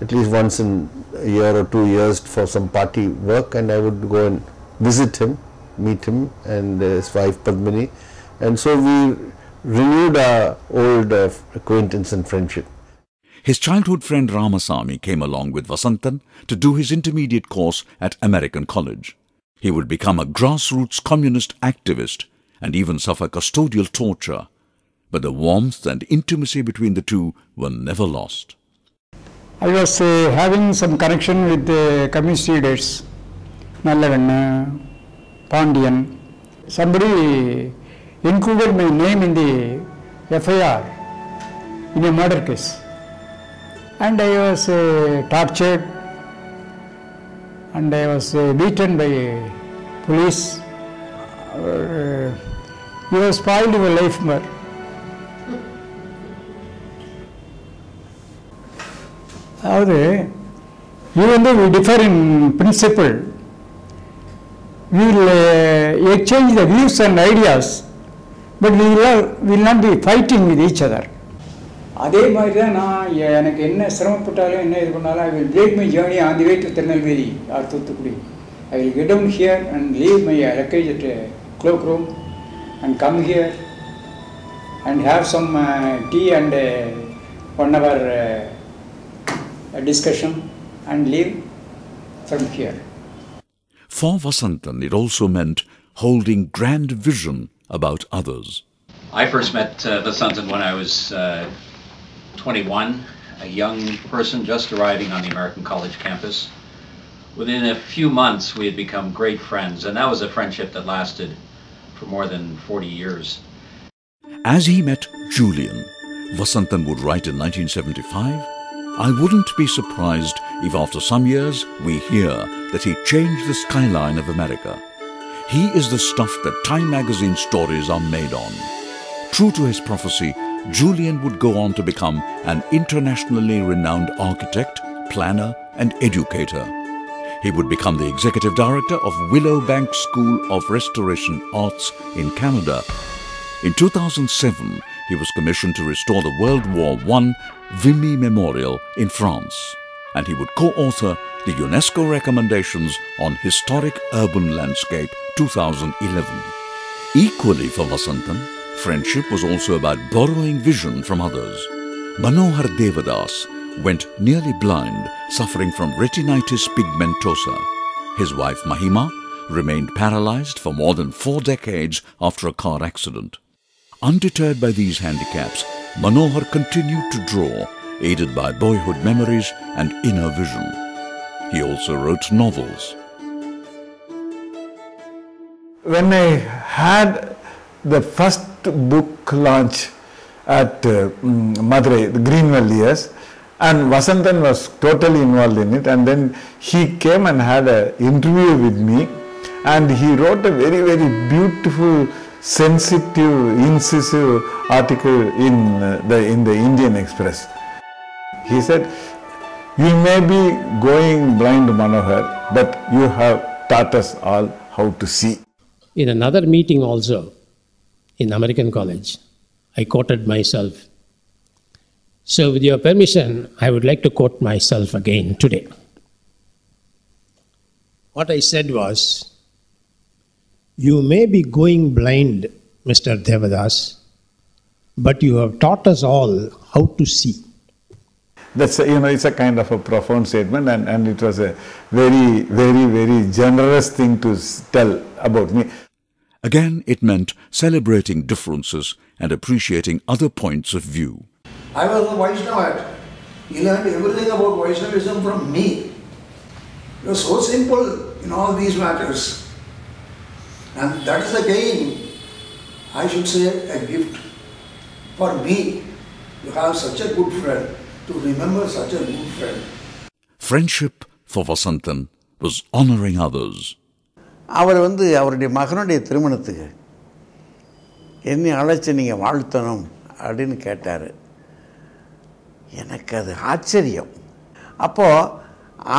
at least once in a year or 2 years for some party work, and I would go and visit him, meet him and his wife Padmini. And so we renewed our old acquaintance and friendship. His childhood friend Ramasamy came along with Vasanthan to do his intermediate course at American College. He would become a grassroots communist activist and even suffer custodial torture. But the warmth and intimacy between the two were never lost. I was having some connection with the communist leaders, Nallavan, Pandian. Somebody included my name in the FIR in a murder case. And I was tortured. And I was beaten by police. You have spoiled your life, Mar. Even though we differ in principle, we will exchange the views and ideas, but we will not be fighting with each other. I will break my journey on the way to Tirunelveli or Thoothukudi. I will get down here and leave my luggage at a cloakroom and come here and have some tea and 1 hour discussion and leave from here. For Vasanthan, it also meant holding grand vision about others. I first met Vasanthan when I was 21, a young person just arriving on the American College campus. Within a few months, we had become great friends, and that was a friendship that lasted for more than 40 years. As he met Julian, Vasanthan would write in 1975, "I wouldn't be surprised if after some years we hear that he changed the skyline of America. He is the stuff that Time magazine stories are made on." True to his prophecy, Julian would go on to become an internationally renowned architect, planner and educator. He would become the executive director of Willowbank School of Restoration Arts in Canada. In 2007, he was commissioned to restore the World War I Vimy Memorial in France, and he would co-author the UNESCO recommendations on Historic Urban Landscape 2011. Equally for Vasanthan, friendship was also about borrowing vision from others. Manohar Devadas went nearly blind, suffering from retinitis pigmentosa. His wife Mahima remained paralyzed for more than 4 decades after a car accident. Undeterred by these handicaps, Manohar continued to draw, aided by boyhood memories and inner vision. He also wrote novels. When I had the first book launch at Madurai, the Greenwell years, and Vasanthan was totally involved in it, and then he came and had an interview with me, and he wrote a very, very beautiful, sensitive, incisive article in the Indian Express. He said, "You may be going blind, Manohar, but you have taught us all how to see." In another meeting also, in American College, I quoted myself. So with your permission, I would like to quote myself again today. What I said was, "You may be going blind, Mr. Devadas, but you have taught us all how to see." That's a, it's a kind of a profound statement, and it was a very, very, very generous thing to tell about me. Again, it meant celebrating differences and appreciating other points of view. I was a Vaishnava. He learned everything about Vaishnavism from me. It was so simple in all these matters. And that is again, I should say, a gift for me to have such a good friend, to remember such a good friend. Friendship for Vasanthan was honouring others. அவர் வந்து அவருடைய மகனுடைய திருமணத்துக்கு என்னை அழைச்சி நீங்க வாழ்த்தணும் அப்படின்னு கேட்டாரு. எனக்கு அது ஆச்சரியம். அப்போ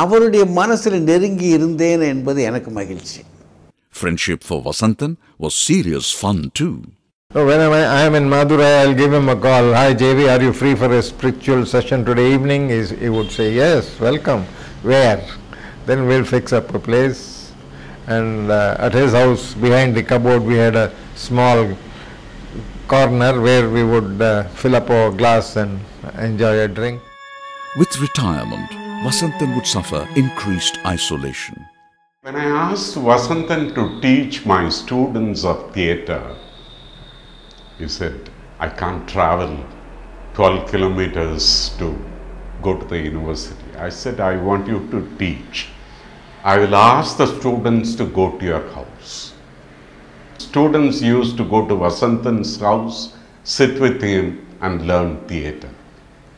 அவருடைய மனசுல நெருங்கி இருந்தேன் என்பது எனக்கு மகிழ்ச்சி. Friendship for Vasanthan was serious fun too. So whenever I am in Madurai, I'll give him a call. "Hi JV, are you free for a spiritual session today evening?" He would say, "Yes, welcome. Where?" Then we'll fix up a place. And at his house, behind the cupboard, we had a small corner where we would fill up our glass and enjoy a drink. With retirement, Vasanthan would suffer increased isolation. When I asked Vasanthan to teach my students of theatre, he said, "I can't travel 12 kilometers to go to the university." I said, "I want you to teach. I will ask the students to go to your house." Students used to go to Vasanthan's house, sit with him and learn theatre.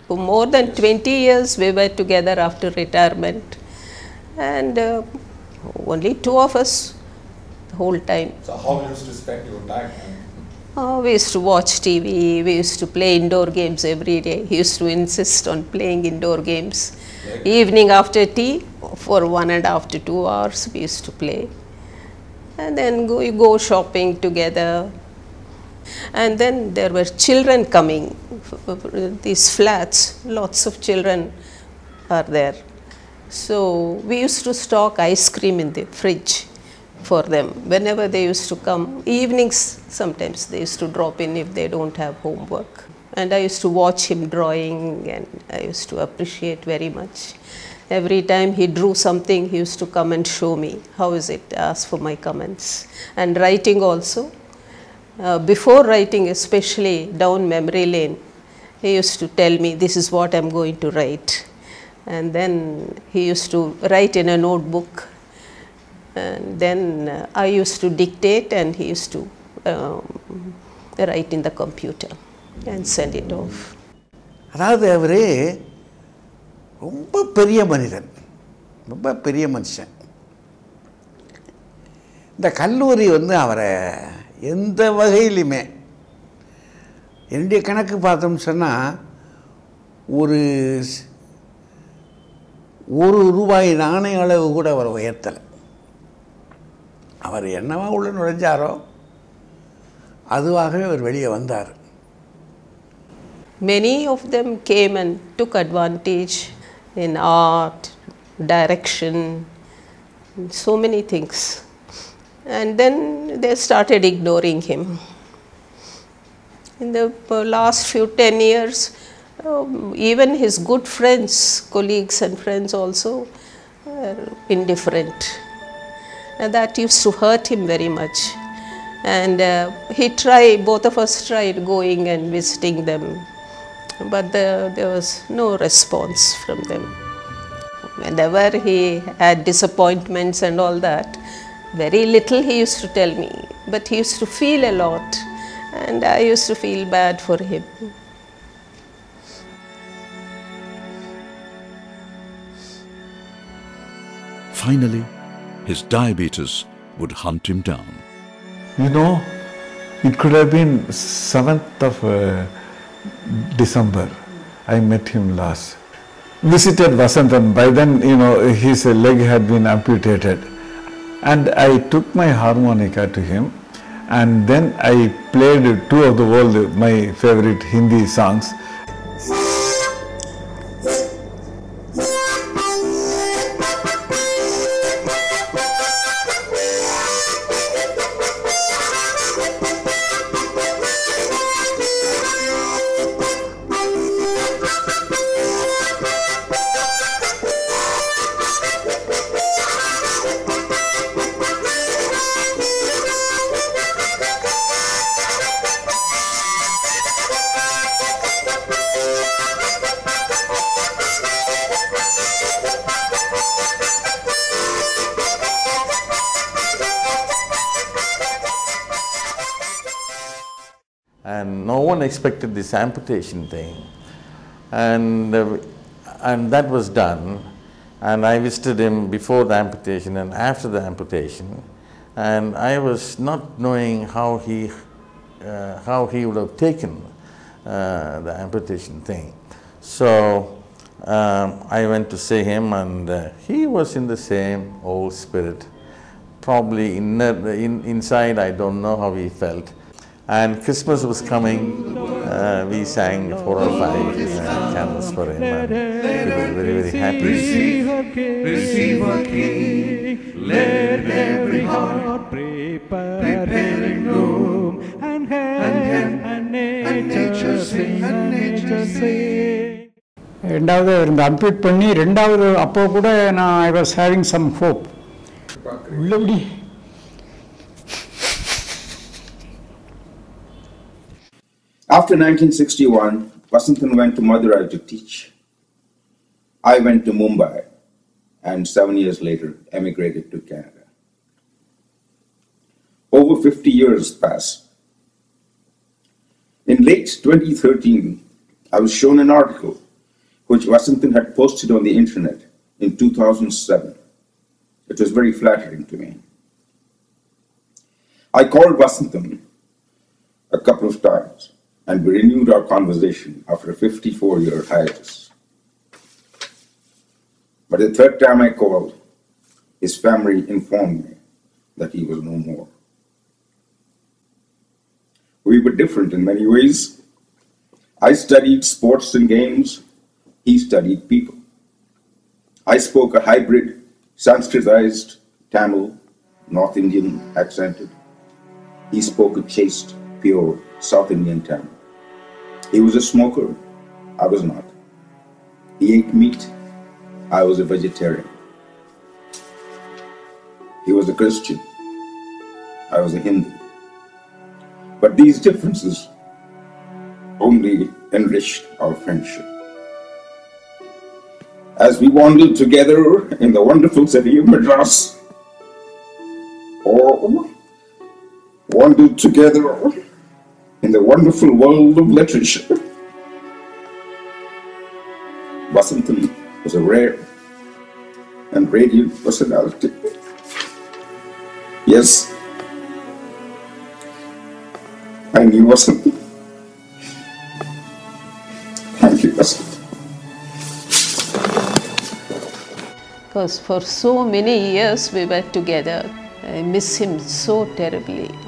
For more than 20 years we were together after retirement, and only two of us the whole time. So how used to spend your time? We used to watch TV, we used to play indoor games every day. He used to insist on playing indoor games. Evening after tea, for 1.5 to 2 hours we used to play. and then you go shopping together. And then there were children coming, these flats, lots of children are there. So we used to stock ice cream in the fridge for them whenever they used to come. Evenings sometimes they used to drop in if they don't have homework. And I used to watch him drawing and I used to appreciate very much. Every time he drew something, he used to come and show me, how is it, ask for my comments. And writing also. Before writing, especially down memory lane, he used to tell me, this is what I am going to write. And then he used to write in a notebook. And then I used to dictate and he used to write in the computer and send it off. எந்த வகையிலுமே என்னுடைய கணக்கு பார்த்தோம் சொன்னா ஒரு ஒரு ரூபாய் நாணய அளவு கூட அவர் உயர்த்தல. அவர் என்னவா உள்ள நுழைஞ்சாரோ அதுவாகவே அவர் வெளியே வந்தார். Many of them came and took advantage in art, direction, so many things. And then they started ignoring him. In the last few 10 years, even his good friends, colleagues and friends also were indifferent. And that used to hurt him very much. And he tried, both of us tried going and visiting them. But there was no response from them. Whenever he had disappointments and all that, very little he used to tell me, but he used to feel a lot and I used to feel bad for him. Finally, his diabetes would hunt him down. You know, it could have been 7th of December, I met him last. Visited Vasanthan. By then, you know, his leg had been amputated. And I took my harmonica to him and then I played two of the world, my favorite Hindi songs. Expected this amputation thing, and that was done, and I visited him before the amputation and after the amputation, and I was not knowing how he would have taken the amputation thing. So I went to see him, and he was in the same old spirit, probably inside I don't know how he felt. And Christmas was coming, we sang 4 or 5 channels for him, and he was very, very happy. Receive our King, let every heart prepare a room, and heaven and nature sing, and nature sing. I was having some hope. Lovely. After 1961, Vasanthan went to Madurai to teach. I went to Mumbai and 7 years later emigrated to Canada. Over 50 years passed. In late 2013, I was shown an article which Vasanthan had posted on the internet in 2007. It was very flattering to me. I called Vasanthan a couple of times, and we renewed our conversation after a 54-year hiatus. But the third time I called, his family informed me that he was no more. We were different in many ways. I studied sports and games. He studied people. I spoke a hybrid, Sanskritized, Tamil, North Indian accented. He spoke a chaste, pure South Indian Tamil. He was a smoker. I was not. He ate meat. I was a vegetarian. He was a Christian. I was a Hindu. But these differences only enriched our friendship. As we wandered together in the wonderful city of Madras, or wandered together in the wonderful world of literature, Vasanthan was a rare and radiant personality. Yes, I knew Vasanthan. Thank you, Vasanthan. Because for so many years we were together. I miss him so terribly.